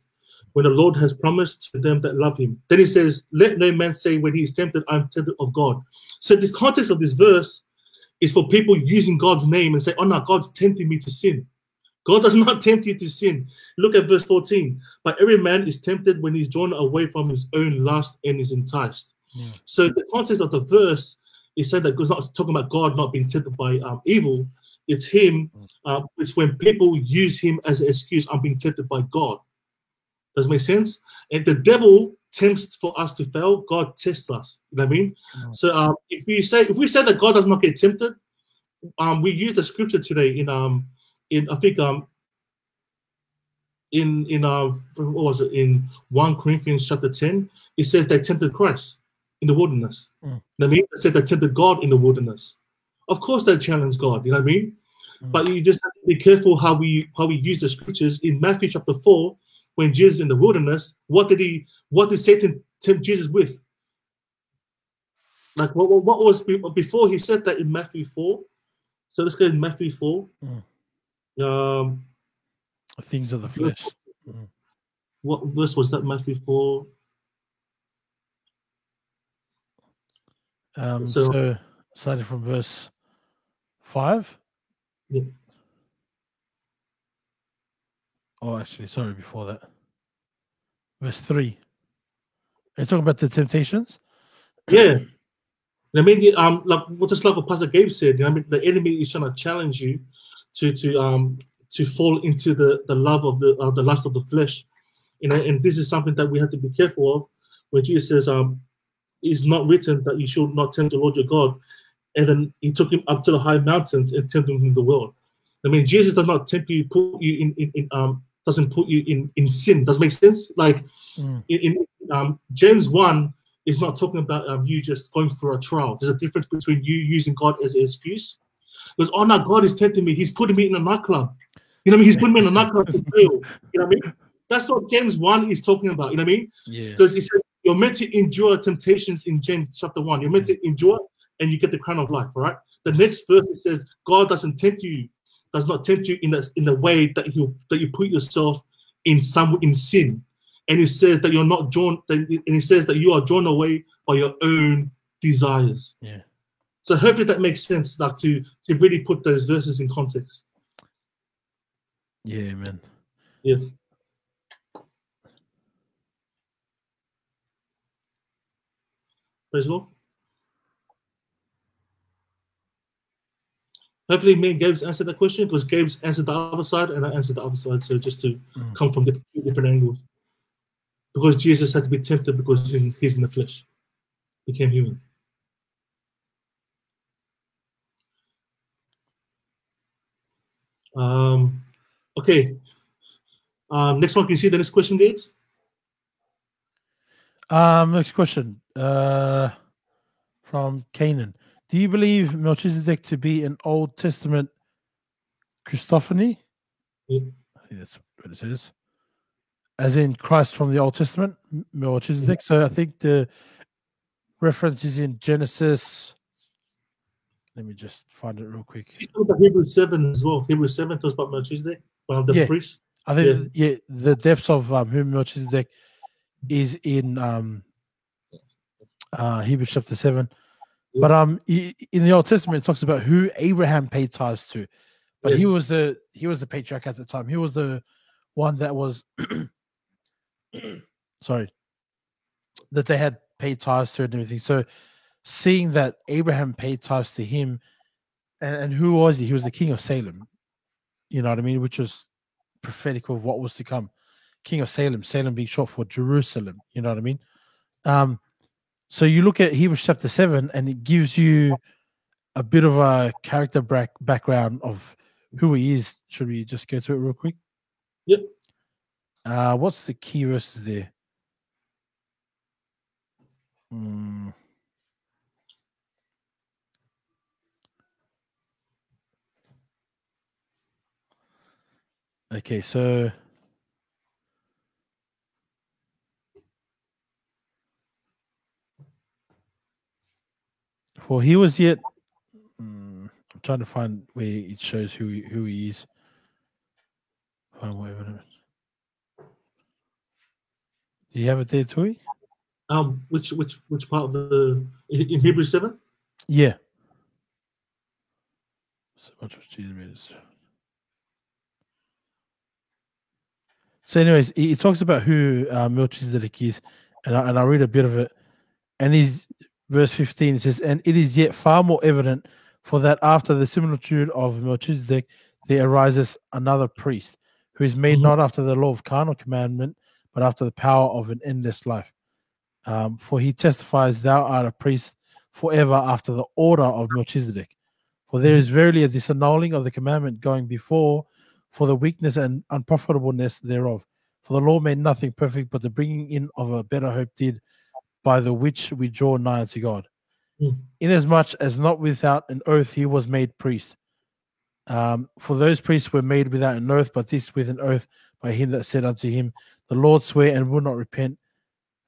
when the Lord has promised to them that love him. Then he says, let no man say when he is tempted, I am tempted of God. So this context of this verse is for people using God's name and say, oh no, God's tempting me to sin. God does not tempt you to sin. Look at verse fourteen. But every man is tempted when he's drawn away from his own lust and is enticed. Yeah. So the context of the verse is said that it's not talking about God not being tempted by um, evil. It's him. Uh, it's when people use him as an excuse, I'm being tempted by God. Does it make sense? And the devil tempts for us to fail. God tests us. You know what I mean? Yeah. So um, if we say if we say that God does not get tempted, um, we use the scripture today in um. In I think um in in uh what was it in one Corinthians chapter ten, it says they tempted Christ in the wilderness. Mm. You know what I mean? It said they tempted God in the wilderness. Of course they challenged God, you know what I mean? Mm. But you just have to be careful how we how we use the scriptures. In Matthew chapter four, when Jesus is in the wilderness, what did he what did Satan tempt Jesus with? Like what what was before he said that in Matthew four? So let's go in Matthew four. Mm. Um, things of the flesh. What verse was that? Matthew four. Um, so, so starting from verse five. Yeah. Oh, actually, sorry, before that, verse three. Are you talking about the temptations? Yeah. I mean, um, like just like what Pastor Gabe said, you know, I mean, the enemy is trying to challenge you to to um to fall into the the love of the uh, the lust of the flesh, you know, and this is something that we have to be careful of. When Jesus says, um, it's not written that you should not tempt the Lord your God, and then he took him up to the high mountains and tempted him in the world. I mean, Jesus does not tempt you, put you in, in, in um doesn't put you in in sin. Does it make sense? Like mm. in, in um James one is not talking about um you just going through a trial. There's a difference between you using God as an excuse. Because, oh no, God is tempting me. He's putting me in a nightclub. You know what I mean? He's putting me in a nightclub to fail. You know what I mean? That's what James one is talking about. You know what I mean? Yeah. Because he said, you're meant to endure temptations in James chapter one. You're meant to endure and you get the crown of life, all right? The next verse, it says, God doesn't tempt you, does not tempt you in the, in the way that you that you put yourself in some in sin. And it says that you're not drawn, and it says that you are drawn away by your own desires. Yeah. So hopefully that makes sense, like to to really put those verses in context. Yeah, man. Yeah. Praise the Lord. Hopefully me and Gabe's answered that question, because Gabe's answered the other side and I answered the other side. So just to mm. come from different, different angles. Because Jesus had to be tempted because he's in the flesh. He became human. Um, okay. Um, next one, can you see the next question, Gates? Um, next question uh, from Canaan. Do you believe Melchizedek to be an Old Testament Christophany? Yeah. I think that's what it says. As in Christ from the Old Testament, Melchizedek. Yeah. So I think the references in Genesis. Let me just find it real quick. You talked about Hebrews seven as well. Hebrews seven talks about Melchizedek, one of the yeah. priests. I think yeah. yeah, the depths of um, whom Melchizedek is in um, uh, Hebrews chapter seven. Yeah. But um, in the Old Testament, it talks about who Abraham paid tithes to. But yeah. he was the he was the patriarch at the time. He was the one that was sorry, that they had paid tithes to and everything. So seeing that Abraham paid tithes to him, and, and who was he? He was the king of Salem. You know what I mean? Which was prophetic of what was to come. King of Salem, Salem being short for Jerusalem. You know what I mean? Um, so you look at Hebrews chapter seven, and it gives you a bit of a character back background of who he is. Should we just go to it real quick? Yep. Uh, what's the key verses there? Hmm. Okay, so well, he was yet. Um, I'm trying to find where it shows who he, who he is. Find where. Do you have it there, Tui? Um, which which which part of the in Hebrews seven? Yeah. So much for Jesus means. So, anyways, it talks about who uh, Melchizedek is, and I, and I read a bit of it. And he's verse fifteen. It says, "And it is yet far more evident, for that after the similitude of Melchizedek, there arises another priest, who is made mm-hmm. not after the law of carnal commandment, but after the power of an endless life. Um, for he testifies, thou art a priest forever after the order of Melchizedek. For there is verily a disannulling of the commandment going before, for the weakness and unprofitableness thereof. For the law made nothing perfect, but the bringing in of a better hope did, by the which we draw nigh unto God. Mm. Inasmuch as not without an oath he was made priest. Um, for those priests were made without an oath, but this with an oath by him that said unto him, the Lord swear and will not repent,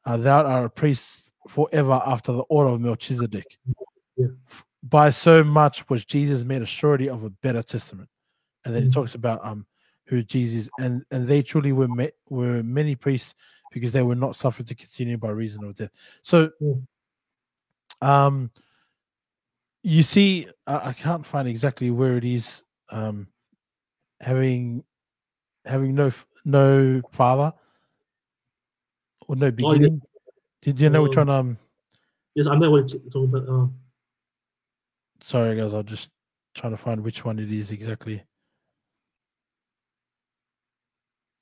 uh, thou art a priest forever after the order of Melchizedek. Yeah. By so much was Jesus made a surety of a better testament." And then it talks about um who Jesus and and they truly were ma were many priests, because they were not suffered to continue by reason of death. So, um, you see, I, I can't find exactly where it is. Um, having having no no father or no beginning. Oh, yeah. Did you know um, which one? Um, yes, I know what you're talking about. Um... Sorry, guys, I'll just trying to find which one it is exactly.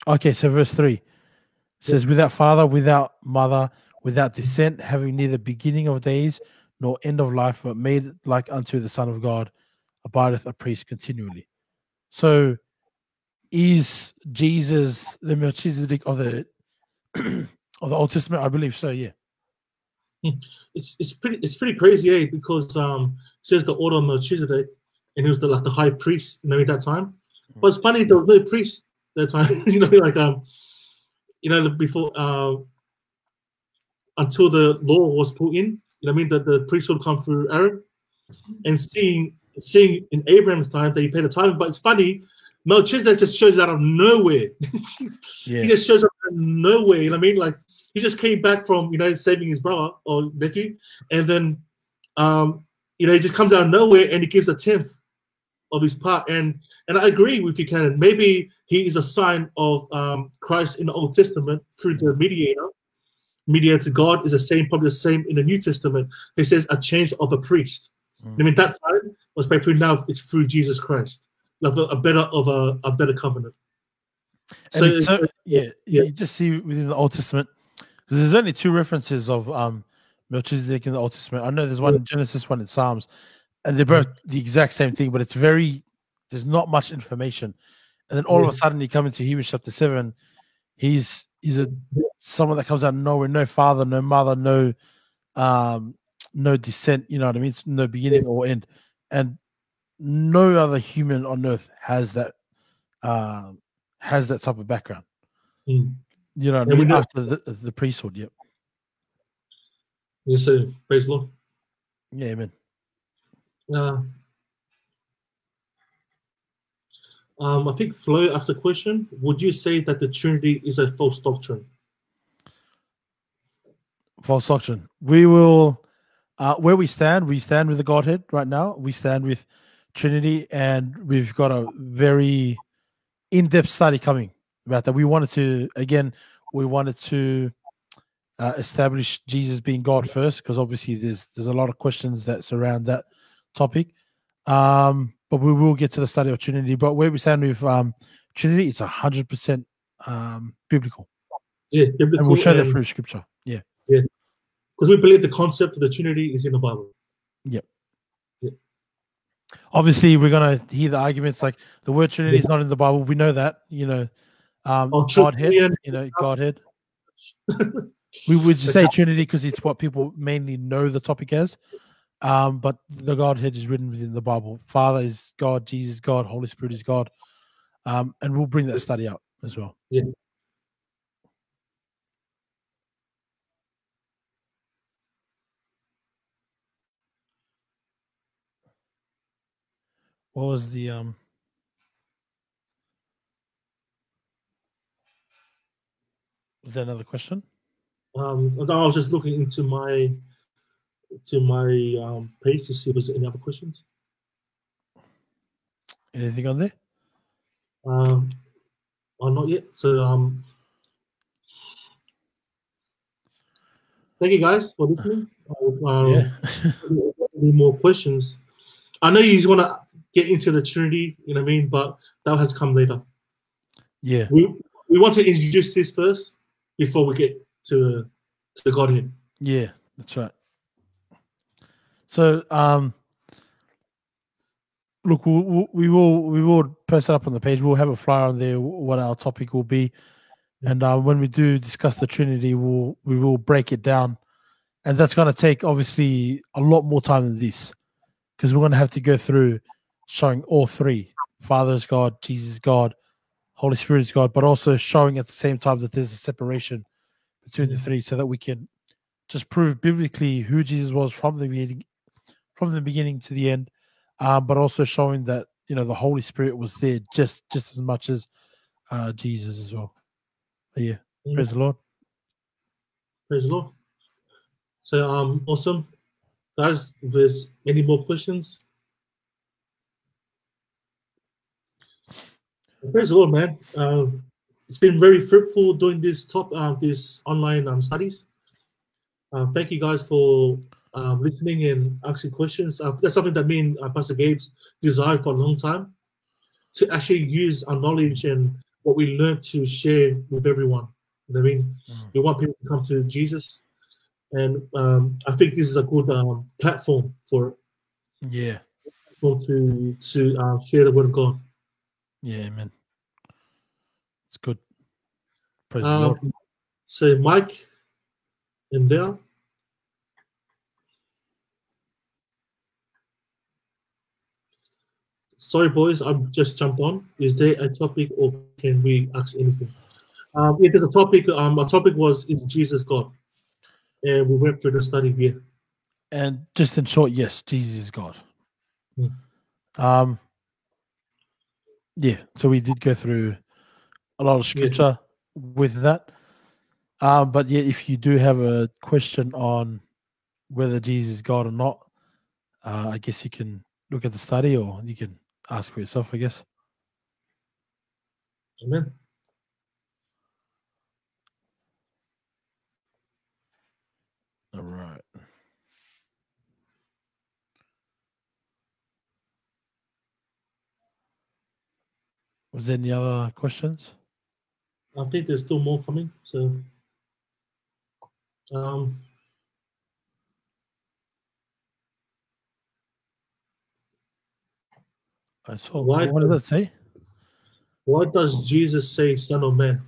Okay, so verse three it says, without father, without mother, without descent, having neither beginning of days nor end of life, but made like unto the Son of God, abideth a priest continually. So is Jesus the Melchizedek of the of the Old Testament? I believe so, yeah. It's it's pretty it's pretty crazy, eh? Because um it says the order of Melchizedek, and he was the like the high priest, you know, at that time. But it's funny, there was no priest that time, you know, like um, you know, before uh, until the law was put in, you know, what I mean, that the priest would come through Aaron, and seeing seeing in Abraham's time that he paid a tithe. But it's funny, Melchizedek just shows out of nowhere. Yeah. He just shows up out of nowhere. You know, what I mean, like he just came back from, you know, saving his brother or nephew, and then um, you know, he just comes out of nowhere and he gives a tenth of his part. And and I agree with you, Canaan. Maybe he is a sign of um, Christ in the Old Testament through the mediator. Mediator to God is the same, probably the same in the New Testament. It says a change of a priest. Mm. I mean, that time was by through, now it's through Jesus Christ, like a, a better of a, a better covenant. So, and so yeah, yeah, you just see within the Old Testament, because there's only two references of um, Melchizedek in the Old Testament. I know there's one in Genesis, one in Psalms, and they're both the exact same thing, but it's very, there's not much information. And then all of a sudden, you come into Hebrews chapter seven. He's he's a someone that comes out of nowhere, no father, no mother, no um, no descent. You know what I mean? It's no beginning or end, and no other human on earth has that uh, has that type of background. Mm. You know what I mean? After the, the priesthood, yep. Yes, sir. Praise the Lord. Yeah, amen. Uh, um, I think Flo asked a question. Would you say that the Trinity is a false doctrine? False doctrine. We will, uh, where we stand, we stand with the Godhead right now. We stand with Trinity, and we've got a very in-depth study coming about that. We wanted to, again, we wanted to uh, establish Jesus being God first, because obviously there's there's a lot of questions that surround that topic. Um, but we will get to the study of Trinity. But where we stand with um, Trinity, it's one hundred percent um, biblical. Yeah, biblical. And we'll show and, that through Scripture. Yeah. Yeah. Because we believe the concept of the Trinity is in the Bible. Yeah. Yeah. Obviously, we're going to hear the arguments like the word Trinity yeah. is not in the Bible. We know that, you know. Um, oh, Godhead, you know, Godhead. We would say Trinity because it's what people mainly know the topic as, um, but the Godhead is written within the Bible. Father is God, Jesus is God, Holy Spirit is God, um, and we'll bring that study out as well. Yeah. What was the um? Is there another question? Um, I was just looking into my to my um, page to see if there's any other questions. Anything on there? Um, oh, not yet. So, um, thank you guys for listening. Um, yeah. Any more questions? I know you just want to get into the Trinity, you know what I mean, but that has come later. Yeah. We we want to introduce this first, before we get to, to the Godhead. Yeah, that's right. So, um, look, we'll, we will we will post it up on the page. We'll have a flyer on there what our topic will be, and uh, when we do discuss the Trinity, we'll we will break it down, and that's going to take obviously a lot more time than this, because we're going to have to go through showing all three: Father is God, Jesus is God, Holy Spirit is God, but also showing at the same time that there's a separation between the three, so that we can just prove biblically who Jesus was from the beginning, from the beginning to the end, um, but also showing that, you know, the Holy Spirit was there just just as much as uh, Jesus as well. But yeah, yeah, praise the Lord. Praise the Lord. So um, awesome, guys. If there's any more questions. Praise the Lord, man. Uh, it's been very fruitful doing this top, uh, this online um, studies. Uh, thank you guys for um, listening and asking questions. Uh, that's something that me and uh, Pastor Gabe's desired for a long time, to actually use our knowledge and what we learn to share with everyone. You know what I mean? Mm. We want people to come to Jesus, and um, I think this is a good um, platform for it. Yeah. To, to uh, share the Word of God. Yeah, amen. It's good. Praise um, the Lord. So, Mike, in there. Sorry, boys, I just jumped on. Is there a topic, or can we ask anything? Um, yeah, there's a topic. Um, our topic was "Is Jesus God?" and we went through the study here. And just in short, yes, Jesus is God. Hmm. Um. Yeah, so we did go through a lot of scripture yeah. with that. Um, but yeah, if you do have a question on whether Jesus is God or not, uh, I guess you can look at the study, or you can ask for yourself, I guess. Amen. All right. Was there any other questions? I think there's still more coming. So, um, I saw. Why, what did that say? Why does Jesus say "Son of Man"?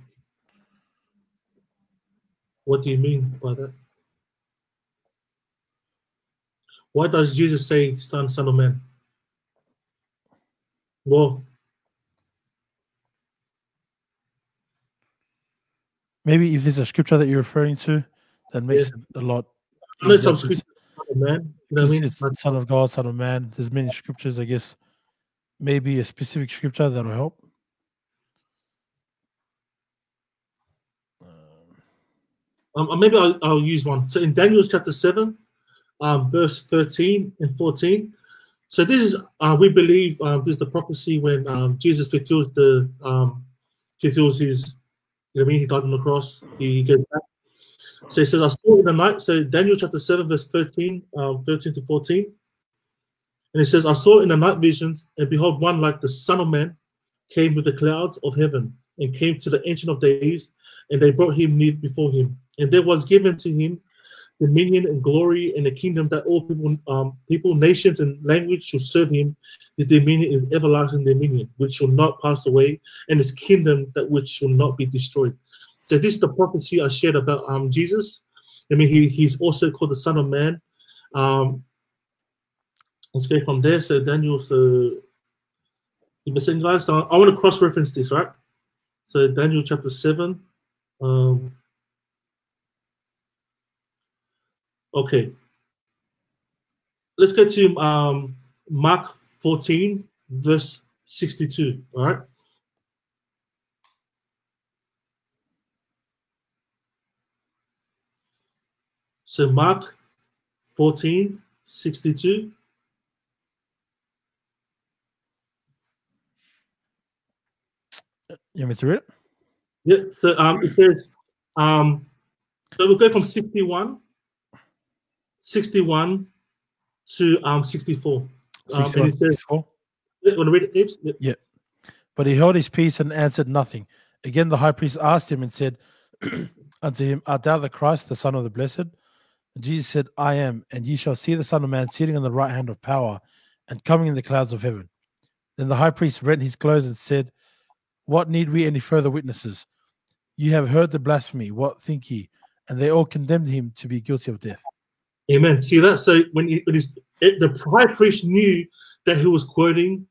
What do you mean by that? Why does Jesus say "Son, Son of Man"? Well. Maybe if there's a scripture that you're referring to, that makes yeah. it a lot There's exactly. some scriptures, man. You know what I mean? It's Son of God, Son of Man. There's many scriptures, I guess. Maybe a specific scripture that'll help. Um, maybe I'll, I'll use one. So in Daniel chapter seven, um, verse thirteen and fourteen. So this is, uh, we believe, uh, this is the prophecy when um, Jesus fulfills the um, fulfills his, you know what I mean? He died on the cross. He goes back. So he says, I saw in the night. So Daniel chapter seven, verse thirteen, um, thirteen to fourteen. And it says, I saw in the night visions, and behold, one like the Son of Man came with the clouds of heaven and came to the Ancient of Days, and they brought him near before him. And there was given to him dominion and glory and a kingdom that all people, um, people, nations, and language should serve him. His dominion is everlasting dominion, which shall not pass away, and his kingdom that which shall not be destroyed. So this is the prophecy I shared about um, Jesus. I mean, he, he's also called the Son of Man. Um, let's go from there. So Daniel, so you've been saying, guys, so I want to cross-reference this, right? So Daniel chapter seven. Um, Okay, let's go to um, Mark fourteen, verse sixty-two, all right? So Mark fourteen, sixty-two. You want me to read it? Yeah, so um, it says, um, so we'll go from sixty-one. sixty-one to um sixty-four. Um, sixty-one, sixty-four. Yeah, want to read it, yeah. yeah. But he held his peace and answered nothing. Again, the high priest asked him and said unto him, Art thou the Christ, the Son of the Blessed? And Jesus said, I am, and ye shall see the Son of Man sitting on the right hand of power and coming in the clouds of heaven. Then the high priest rent his clothes and said, What need we any further witnesses? You have heard the blasphemy. What think ye? And they all condemned him to be guilty of death. Amen. See that? So when he, when it, the high priest knew that he was quoting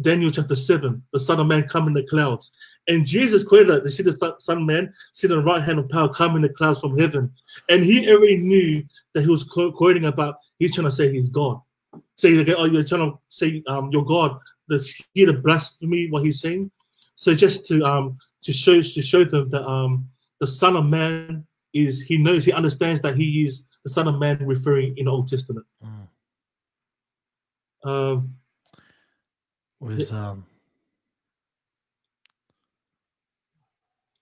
Daniel chapter seven, the Son of Man come in the clouds. And Jesus quoted that. They see the Son of Man sit on the right hand of power, come in the clouds from heaven. And he already knew that he was quoting about, he's trying to say he's God. So he's like, oh, you're trying to say um, you're God. Let's hear the blasphemy, what he's saying. So just to um, to show to show them that um, the Son of Man is, he knows, he understands that he is the Son of Man referring in the Old Testament. Mm. Um, With, yeah. um,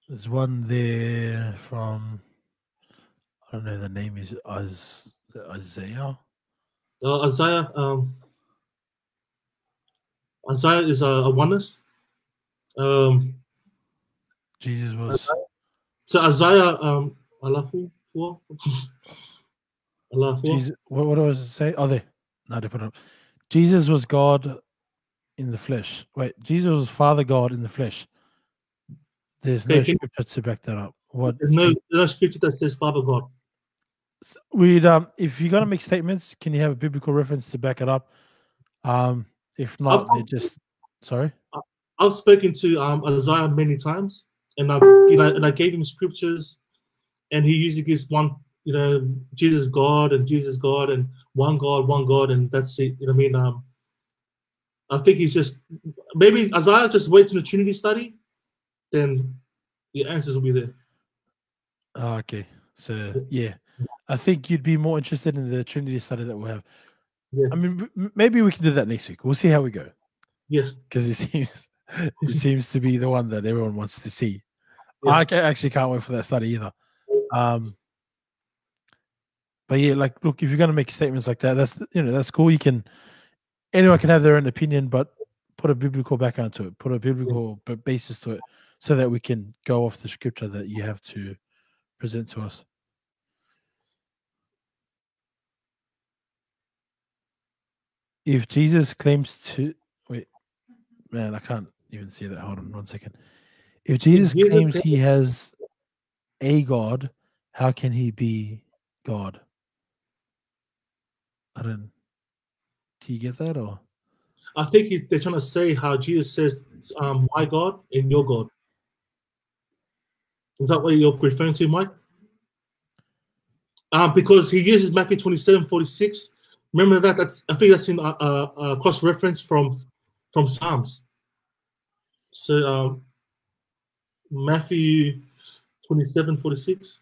there's one there from, I don't know the name, is Isaiah? Uh, Isaiah um, Isaiah is a, a oneness. Um, Jesus was. Isaiah. So Isaiah, um, I love you for. Jesus, what, what was it say? Oh, they no, they put it up. Jesus was God in the flesh. Wait, Jesus was Father God in the flesh. There's no okay. scripture to back that up. What? There's no, no scripture that says Father God. We'd um, if you're gonna make statements, can you have a biblical reference to back it up? Um, if not, they just sorry. I've spoken to um Isaiah many times, and I you know, and I gave him scriptures, and he usually gives one. You know, Jesus God and Jesus God and one God, one God, and that's it. You know what I mean? Um, I think he's just maybe Isaiah just waits in the Trinity study, then the answers will be there. Oh, okay, so yeah, I think you'd be more interested in the Trinity study that we'll have. Yeah. I mean, maybe we can do that next week. We'll see how we go. Yeah, because it seems it seems to be the one that everyone wants to see. Yeah. I actually can't wait for that study either. Um. But yeah, like, look, if you're going to make statements like that, that's, you know, that's cool. You can, anyone can have their own opinion, but put a biblical background to it, put a biblical basis to it so that we can go off the scripture that you have to present to us. If Jesus claims to, wait, man, I can't even see that. Hold on one second. If Jesus claims he has a God, how can he be God? I don't. Do you get that, or? I think he, they're trying to say how Jesus says, um, "My God and your God." Is that what you're referring to, Mike? uh, because he uses Matthew twenty-seven forty-six. Remember that? That's, I think that's in a uh, uh, cross-reference from from Psalms. So uh, Matthew twenty-seven forty-six.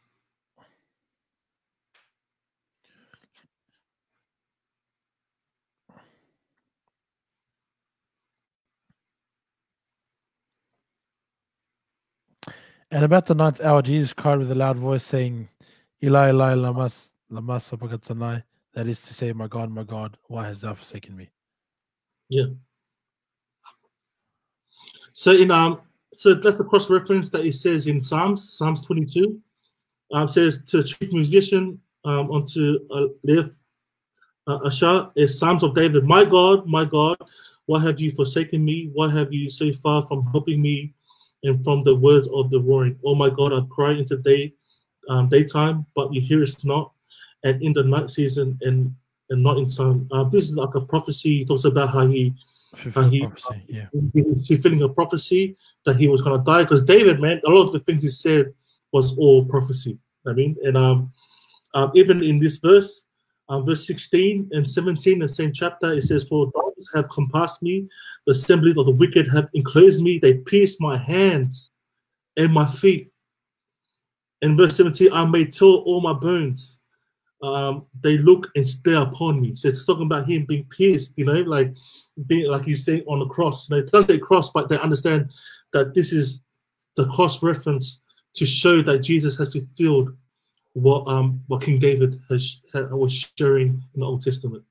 At about the ninth hour, Jesus cried with a loud voice, saying, Eli, Eli, lama sabachthani, that is to say, my God, my God, why hast thou forsaken me? Yeah. So in um, so that's the cross reference that it says in Psalms, Psalms twenty-two. Um, says to the chief musician, um, unto uh, Lev, uh, Asher, is Psalms of David. My God, my God, why have you forsaken me? Why have you so far from helping me? And from the words of the roaring, oh my God, I've cried into day, um, daytime, but you hear us not, and in the night season, and and not in time. Uh, this is like a prophecy. He talks about how he, how he, uh, yeah. he was fulfilling a prophecy that he was going to die. Because David, man, a lot of the things he said was all prophecy. I mean, and um, uh, even in this verse, uh, verse sixteen and seventeen, the same chapter, it says, for have compassed me, the assemblies of the wicked have enclosed me, they pierced my hands and my feet. In verse seventeen, I may tell all my bones, um, they look and stare upon me. So it's talking about him being pierced, you know, like being like he's saying on the cross. You know, it doesn't say cross, but they understand that this is the cross reference to show that Jesus has fulfilled what um what King David has, has was sharing in the Old Testament.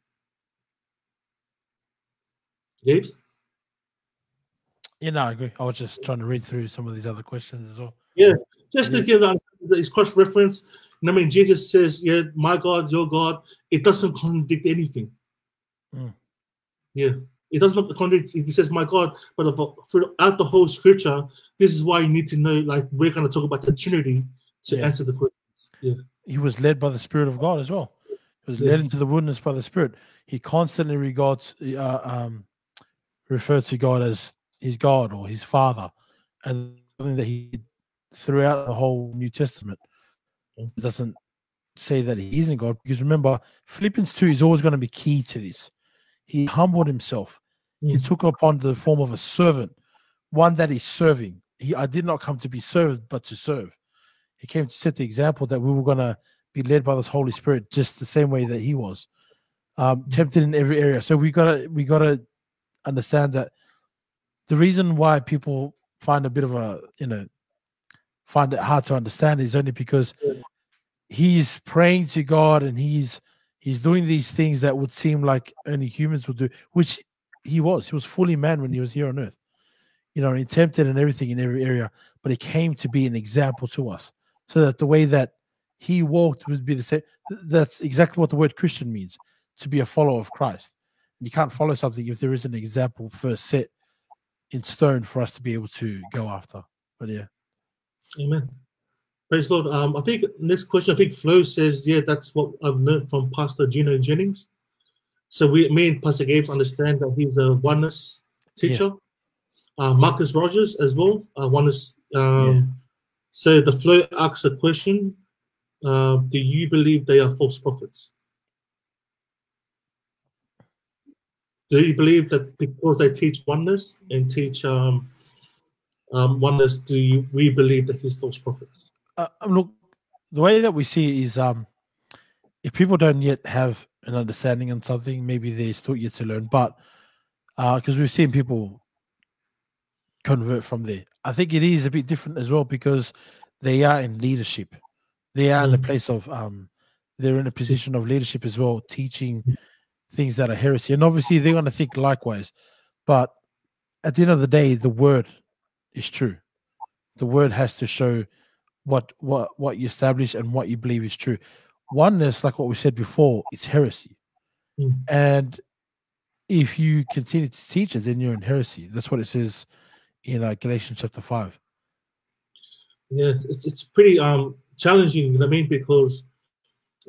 Gabe? Yeah, no, I agree. I was just trying to read through some of these other questions as well. Yeah, just yeah. to give that it's cross-reference. You know I mean, Jesus says, yeah, my God, your God. It doesn't contradict anything. Mm. Yeah, it doesn't contradict. He says, my God, but throughout the whole scripture, this is why you need to know, like, we're going to talk about the Trinity to yeah. answer the questions. Yeah. He was led by the Spirit of God as well. He was yeah. led into the wilderness by the Spirit. He constantly regards... Uh, um, refer to God as his God or his Father, and something that he did throughout the whole New Testament. It doesn't say that he isn't God, because remember, Philippians two is always going to be key to this. He humbled himself. Mm. He took upon the form of a servant, one that is serving. He, I did not come to be served, but to serve. He came to set the example that we were going to be led by this Holy Spirit, just the same way that he was, um, tempted in every area. So we gotta, we gotta. understand that the reason why people find a bit of a, you know, find it hard to understand is only because he's praying to God and he's he's doing these things that would seem like only humans would do, which he was. He was fully man when he was here on earth. You know, he tempted and everything in every area, but he came to be an example to us so that the way that he walked would be the same. That's exactly what the word Christian means, to be a follower of Christ. You can't follow something if there is an example first set in stone for us to be able to go after. But yeah. Amen. Praise Lord. Um, I think next question, I think Flo says, yeah, that's what I've learned from Pastor Gino Jennings. So we, me and Pastor Gabe understand that he's a oneness teacher. Yeah. Uh, Marcus Rogers as well, uh, oneness. Um, yeah. So the Flo asks a question, uh, do you believe they are false prophets? Do you believe that because they teach oneness and teach um, um, oneness, do you, we believe that he's false prophets? Uh, look, the way that we see is um, if people don't yet have an understanding on something, maybe they're still yet to learn, but because uh, we've seen people convert from there. I think it is a bit different as well because they are in leadership. They are in a place of, um, they're in a position of leadership as well, teaching things that are heresy, and obviously they're going to think likewise. But at the end of the day, the word is true. The word has to show what what what you establish and what you believe is true. Oneness, like what we said before, it's heresy. Mm. And if you continue to teach it, then you're in heresy. That's what it says in uh, Galatians chapter five. Yeah, it's it's pretty um challenging. You know what I mean, because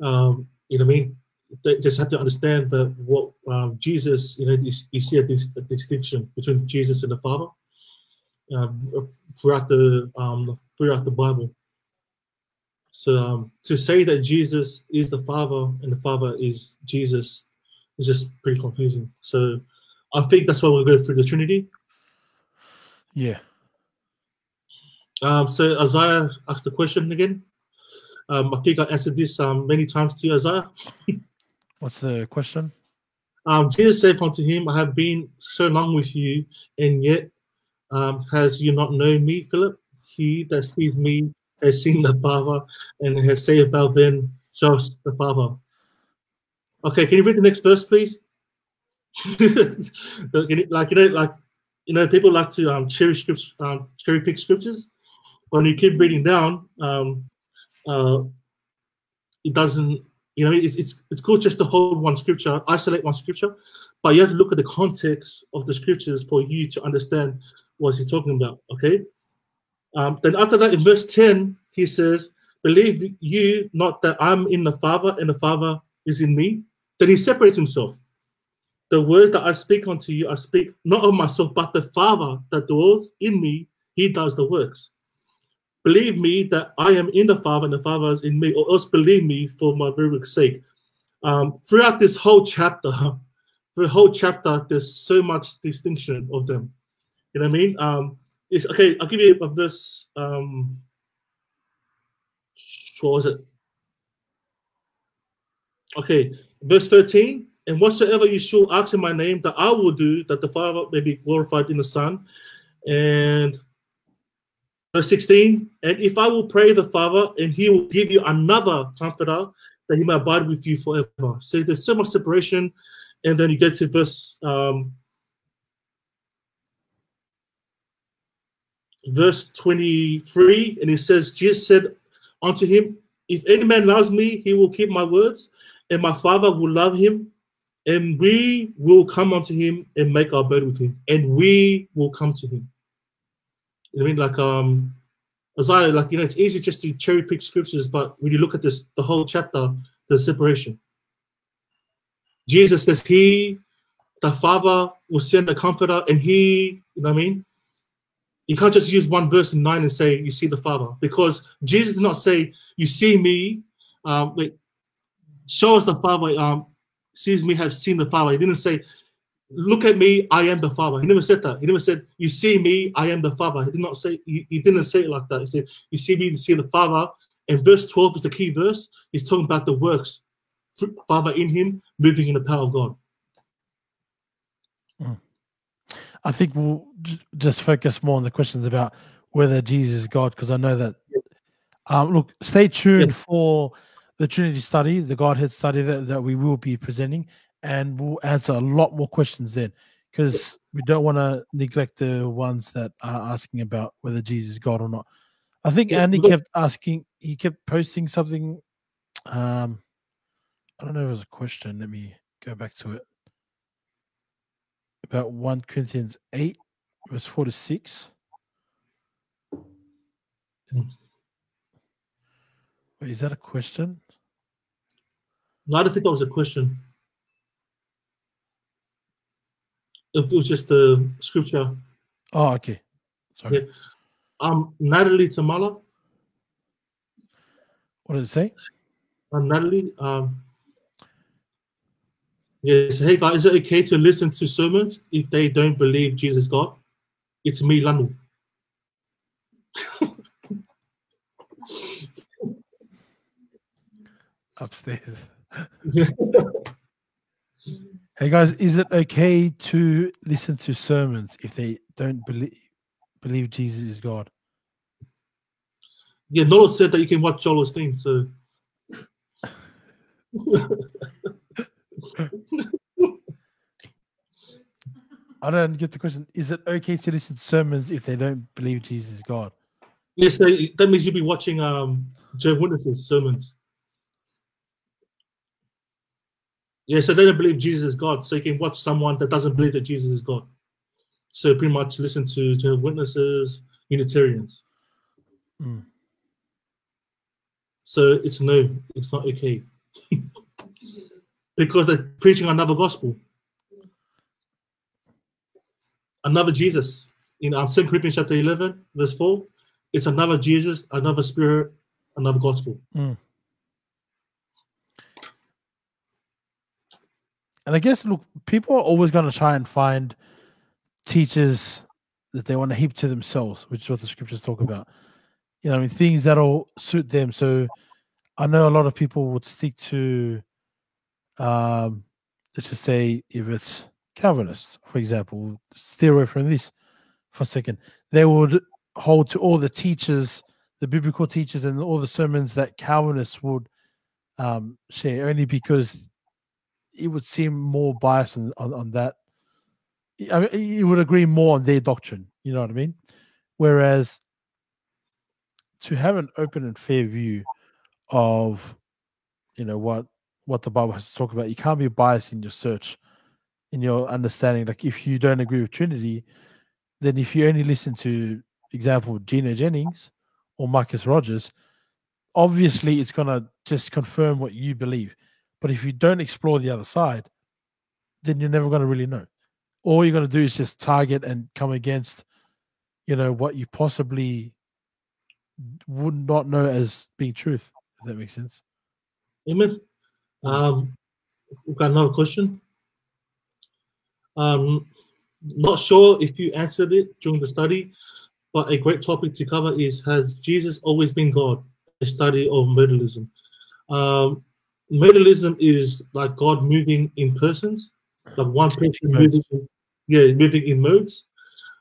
um you know what I mean. They just have to understand that what um, Jesus, you know, you, you see a, dis a distinction between Jesus and the Father um, throughout the um, throughout the Bible. So um, to say that Jesus is the Father and the Father is Jesus is just pretty confusing. So I think that's why we'll go through the Trinity. Yeah. Um, so Isaiah asked the question again. Um, I think I answered this um, many times to you, Isaiah. What's the question? Um, Jesus said unto him, I have been so long with you, and yet um, has you not known me, Philip? He that sees me has seen the Father, and has said about them, show us the Father. Okay, can you read the next verse, please? like, you know, like, you know, people like to um, cherry scripts, um, cherry pick scriptures. When you keep reading down, um, uh, it doesn't, you know, it's it's it's cool just to hold one scripture, isolate one scripture, but you have to look at the context of the scriptures for you to understand what he's talking about. Okay. Um, then after that, in verse ten, he says, "Believe you not that I'm in the Father, and the Father is in me?" Then he separates himself. The words that I speak unto you, I speak not of myself, but the Father that dwells in me, he does the works. Believe me that I am in the Father, and the Father is in me, or else believe me for my very sake. Um, throughout this whole chapter, the whole chapter, there's so much distinction of them. You know what I mean? Um, It's, okay, I'll give you a verse. Um, what was it? Okay, verse thirteen. And whatsoever you shall ask in my name, that I will do, that the Father may be glorified in the Son. And verse sixteen. And if I will pray the Father, and he will give you another comforter, that he may abide with you forever. So there's so much separation. And then you get to verse. Um, Verse twenty-three, and it says, Jesus said unto him, if any man loves me, he will keep my words, and my Father will love him, and we will come unto him and make our bed with him, and we will come to him. You know what I mean? Like, um, Isaiah, like, you know, it's easy just to cherry pick scriptures, but when you look at this, the whole chapter, the separation. Jesus says, He, the Father, will send a comforter, and He, you know what I mean? You can't just use one verse in nine and say, you see the Father. Because Jesus did not say, you see me, um, wait, show us the Father, um, sees me, have seen the Father. He didn't say, look at me, I am the Father. He never said that. He never said, you see me, I am the Father. He did not say, he, he didn't say it like that. He said, you see me, you see the Father. And verse twelve is the key verse. He's talking about the works, Father in him, moving in the power of God. Mm. I think we'll just focus more on the questions about whether Jesus is God, because I know that. Yeah. Um, look, stay tuned yeah. for the Trinity study, the Godhead study that, that we will be presenting, and we'll answer a lot more questions then, because yeah. we don't want to neglect the ones that are asking about whether Jesus is God or not. I think yeah, Andy look. kept asking, he kept posting something. Um, I don't know if it was a question. Let me go back to it. About First Corinthians eight, verse four to six. Wait, is that a question? No, I don't think that was a question. It was just the scripture. Oh, okay. Sorry. Yeah. Um, Natalie Tamala. What did it say? Um, Natalie, um, yes, hey guys, is it okay to listen to sermons if they don't believe Jesus is God? It's me, Lanu. Upstairs. Hey guys, is it okay to listen to sermons if they don't believe believe Jesus is God? Yeah, Noah said that you can watch all those things, so. I don't get the question. Is it okay to listen to sermons if they don't believe Jesus is God? Yes, that means you'll be watching um, Jehovah's Witnesses sermons. Yeah, so they don't believe Jesus is God, so you can watch someone that doesn't believe that Jesus is God. So pretty much listen to Jehovah's Witnesses, Unitarians. Mm. So it's no, it's not okay. Because they're preaching another gospel, another Jesus. In Second Corinthians chapter eleven, verse four, it's another Jesus, another spirit, another gospel. Mm. And I guess, look, people are always going to try and find teachers that they want to heap to themselves, which is what the scriptures talk about. You know, I mean, things that'll suit them. So I know a lot of people would stick to, um, let's just say, if it's Calvinist, for example, stay away from this for a second. They would hold to all the teachers, the biblical teachers, and all the sermons that Calvinists would um, share, only because it would seem more biased on, on, on that. I mean, you would agree more on their doctrine, you know what I mean? Whereas to have an open and fair view of, you know, what what the Bible has to talk about, you can't be biased in your search, in your understanding. Like, if you don't agree with Trinity, then if you only listen to, for example, Gino Jennings or Marcus Rogers, obviously it's going to just confirm what you believe. But if you don't explore the other side, then you're never going to really know. All you're going to do is just target and come against, you know, what you possibly would not know as being truth, if that makes sense. Amen. Um, we've got another question. Um, not sure if you answered it during the study, but a great topic to cover is, has Jesus always been God? A study of modalism. Um, modalism is like God moving in persons, like one person moving. Yeah, moving in modes.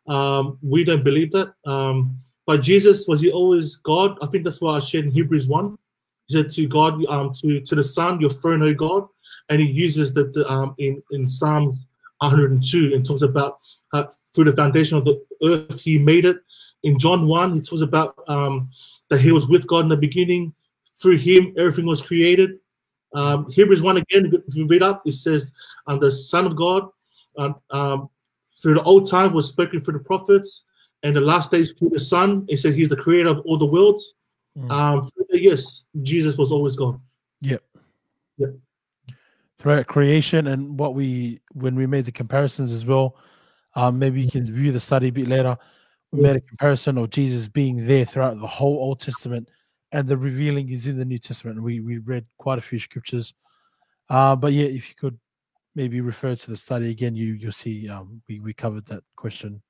Um, we don't believe that. Um, but Jesus, was he always God? I think that's what I shared in Hebrews one. He said to God, um, to to the Son, your throne, O God. And he uses that the, um, in in Psalm one hundred two, and talks about uh, through the foundation of the earth he made it. In John one, he talks about um, that he was with God in the beginning. Through him, everything was created. Um, Hebrews one again, if you read up, it says, "And um, the Son of God." Um, um, through the old time was spoken through the prophets, and the last days through the Son. He said he's the creator of all the worlds. Mm. Um, yes, Jesus was always God. Yep. Yep. Throughout creation, and what we, when we made the comparisons as well, um, maybe you can view the study a bit later. We yeah. made a comparison of Jesus being there throughout the whole Old Testament, and the revealing is in the New Testament. And we, we read quite a few scriptures. Uh, but yeah, if you could maybe refer to the study again, you, you'll see um, we, we covered that question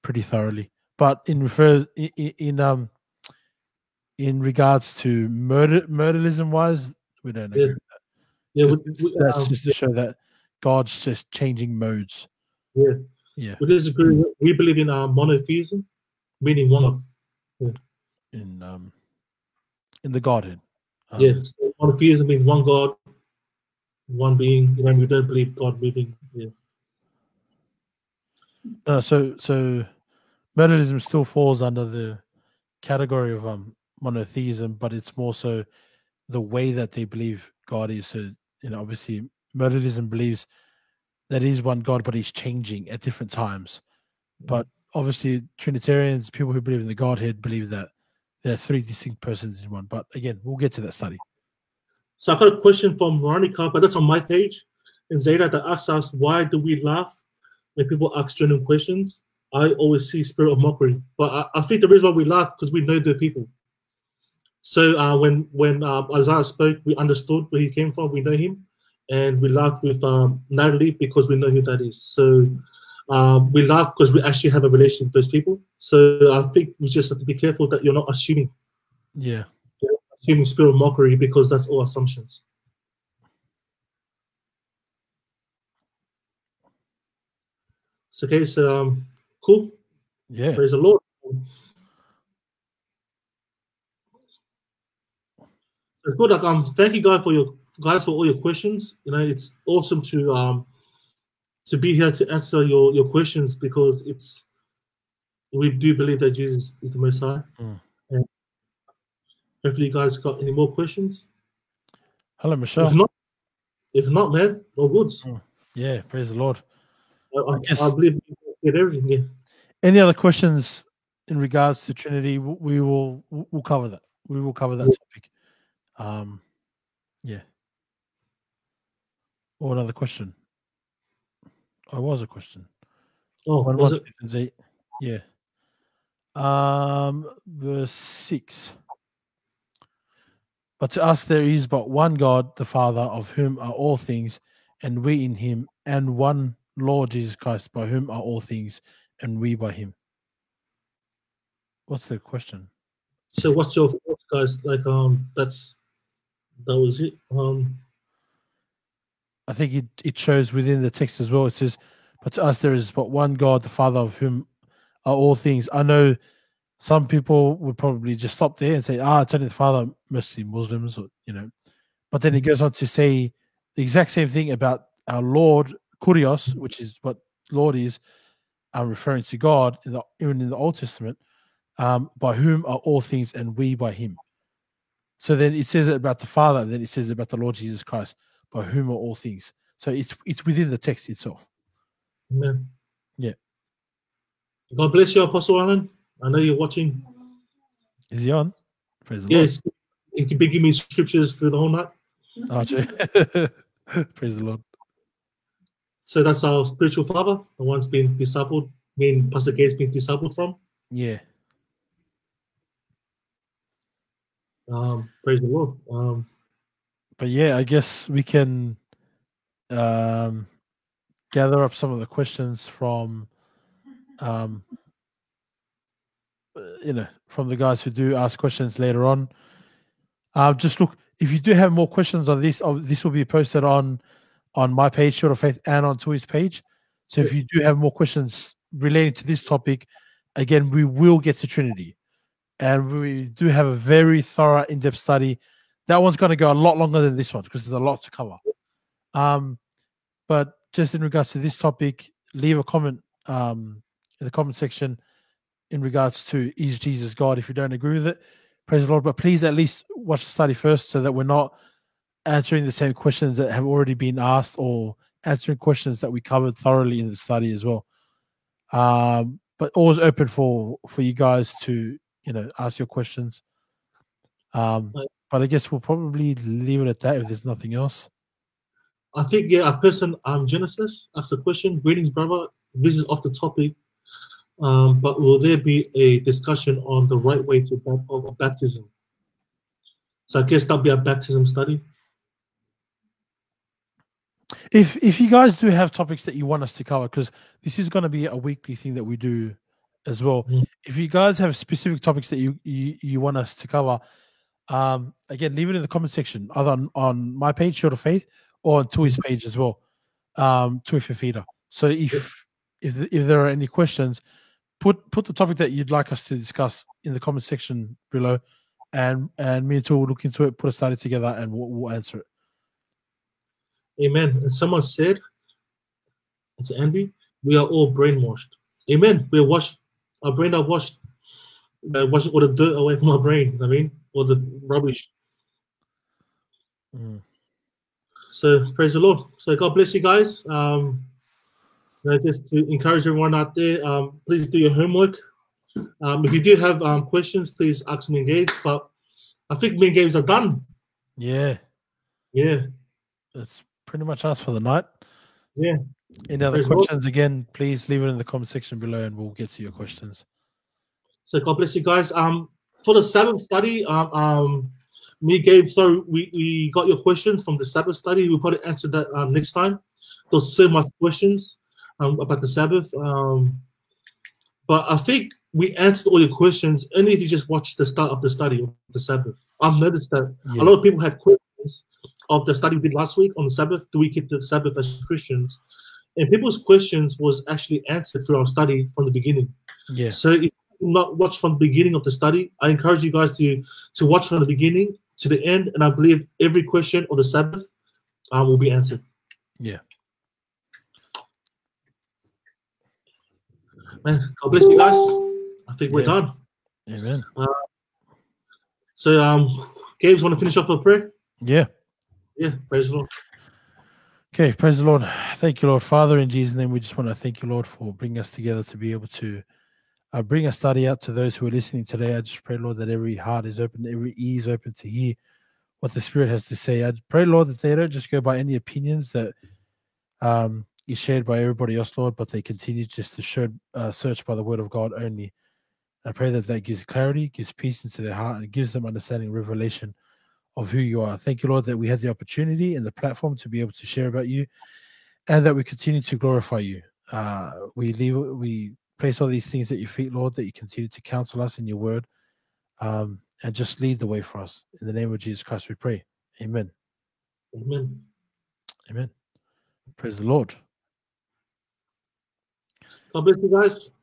pretty thoroughly. But in refer in, in um in regards to murder murderism wise, we don't agree yeah. with that. Yeah, just, we, we, that's um, just to show that God's just changing modes. Yeah, yeah. We disagree. We believe in uh, monotheism, meaning one. Yeah. In um in the Godhead. Um, yes, yeah, so monotheism means one God, one being. You know, we don't believe God moving. Yeah. Uh, so so, modalism still falls under the category of um monotheism, but it's more so the way that they believe God is. So, you know, obviously modalism believes that is one God, but he's changing at different times. But obviously Trinitarians, people who believe in the Godhead, believe that there are three distinct persons in one. But again, we'll get to that study. So I got a question from Ronnie, but that's on my page, and Zayda, that asks us, why do we laugh when people ask genuine questions? I always see spirit of mockery, but I, I think the reason why we laugh because we know the people. So uh, when when uh, Isaiah spoke, we understood where he came from. We know him, and we laughed with um, Natalie because we know who that is. So uh, we laugh because we actually have a relation with those people. So I think we just have to be careful that you're not assuming. Yeah, you're not assuming spirit of mockery, because that's all assumptions. So, okay, so um, cool. Yeah, praise the Lord. Good. Like, um, thank you guys for your guys for all your questions. You know, it's awesome to um to be here to answer your your questions, because it's we do believe that Jesus is the Messiah. Mm. And hopefully, you guys got any more questions. Hello, Michelle. If not, if not, man, no goods. Mm. Yeah, praise the Lord. I, I, yes. I believe we get everything. Yeah. Any other questions in regards to Trinity? We will we'll cover that. We will cover that yeah. topic. Um, yeah. Or another question. Oh, it was a question. Oh, one was it? Yeah. Um, verse six. But to us there is but one God, the Father, of whom are all things, and we in him, and one Lord Jesus Christ, by whom are all things, and we by him. What's the question? So what's your thoughts, guys? Like, um, that's, that was it. Um, I think it, it shows within the text as well. It says, but to us there is but one God, the Father, of whom are all things. I know some people would probably just stop there and say, ah, it's only the Father, mostly Muslims, or, you know. But then it goes on to say the exact same thing about our Lord, Kurios, which is what Lord is, uh, referring to God, in the, even in the Old Testament, um, by whom are all things and we by him. So then it says it about the Father, and then it says about the Lord Jesus Christ, by whom are all things. So it's it's within the text itself. Amen. Yeah. God bless you, Apostle Alan. I know you're watching. Is he on? Praise the Lord. Yes. He can be giving me scriptures through the whole night. Oh, praise the Lord. So that's our spiritual father, the one's been discipled, me and Pastor Gabe's been discipled from. Yeah. Um, praise the Lord. Um, but yeah, I guess we can um, gather up some of the questions from, um, you know, from the guys who do ask questions later on. Uh, just look, if you do have more questions on this, oh, this will be posted on on my page, Shield of Faith, and on Tui's page. So if you do have more questions relating to this topic, again, we will get to Trinity. And we do have a very thorough, in-depth study. That one's going to go a lot longer than this one because there's a lot to cover. Um, but just in regards to this topic, leave a comment um, in the comment section in regards to, is Jesus God? If you don't agree with it, praise the Lord. But please at least watch the study first so that we're not answering the same questions that have already been asked, or answering questions that we covered thoroughly in the study as well. Um, but always open for for you guys to, you know, ask your questions. Um, but I guess we'll probably leave it at that if there's nothing else. I think, yeah, a person, um, Genesis, asked a question. Greetings, brother. This is off the topic, um, but will there be a discussion on the right way to of baptism? So I guess that'll be a baptism study. If if you guys do have topics that you want us to cover, because this is going to be a weekly thing that we do as well. Mm. If you guys have specific topics that you, you, you want us to cover, um, again, leave it in the comment section, either on, on my page, Shield of Faith, or on Tui's page as well, um, Tui Fafita. So if, if if there are any questions, put put the topic that you'd like us to discuss in the comment section below, and and me and Tui will look into it, put a study together, and we'll, we'll answer it. Amen. And someone said, it's Andy, we are all brainwashed. Amen. We're washed. Our brain are washed. Uh, wash all the dirt away from our brain. I mean, all the rubbish. Mm. So, praise the Lord. So, God bless you guys. Um, you know, just to encourage everyone out there, um, please do your homework. Um, if you do have um, questions, please ask me in Games. But I think me and Games are done. Yeah. Yeah. That's pretty much us for the night. Yeah. Any other questions, again, please leave it in the comment section below and we'll get to your questions. So God bless you guys. Um, for the Sabbath study, um, um me, Gabe, sorry, we, we got your questions from the Sabbath study. We'll probably answer that um, next time. There's so much questions um, about the Sabbath. Um, but I think we answered all your questions only if you just watch the start of the study, the Sabbath. I've noticed that yeah. a lot of people had questions of the study we did last week on the Sabbath. Do we keep the Sabbath as Christians? And people's questions was actually answered through our study from the beginning. Yeah. So if you not watch from the beginning of the study, I encourage you guys to to watch from the beginning to the end, and I believe every question of the Sabbath uh, will be answered. Yeah. Man, God bless you guys. I think yeah. we're done. Amen. Uh, so, um, Gabe's want to finish off with prayer? Yeah. Yeah, praise the Lord. Okay, praise the Lord. Thank you, Lord. Father, in Jesus' name, we just want to thank you, Lord, for bringing us together to be able to uh, bring a study out to those who are listening today. I just pray, Lord, that every heart is open, every ear is open to hear what the Spirit has to say. I pray, Lord, that they don't just go by any opinions that um, is shared by everybody else, Lord, but they continue just to show, uh, search by the Word of God only. I pray that that gives clarity, gives peace into their heart, and gives them understanding, revelation of who you are. Thank you, Lord, that we had the opportunity and the platform to be able to share about you, and that we continue to glorify you. Uh, we leave, we place all these things at your feet, Lord, that you continue to counsel us in your word, um, and just lead the way for us. In the name of Jesus Christ, we pray. Amen. Amen. Amen. Praise the Lord. God bless you guys.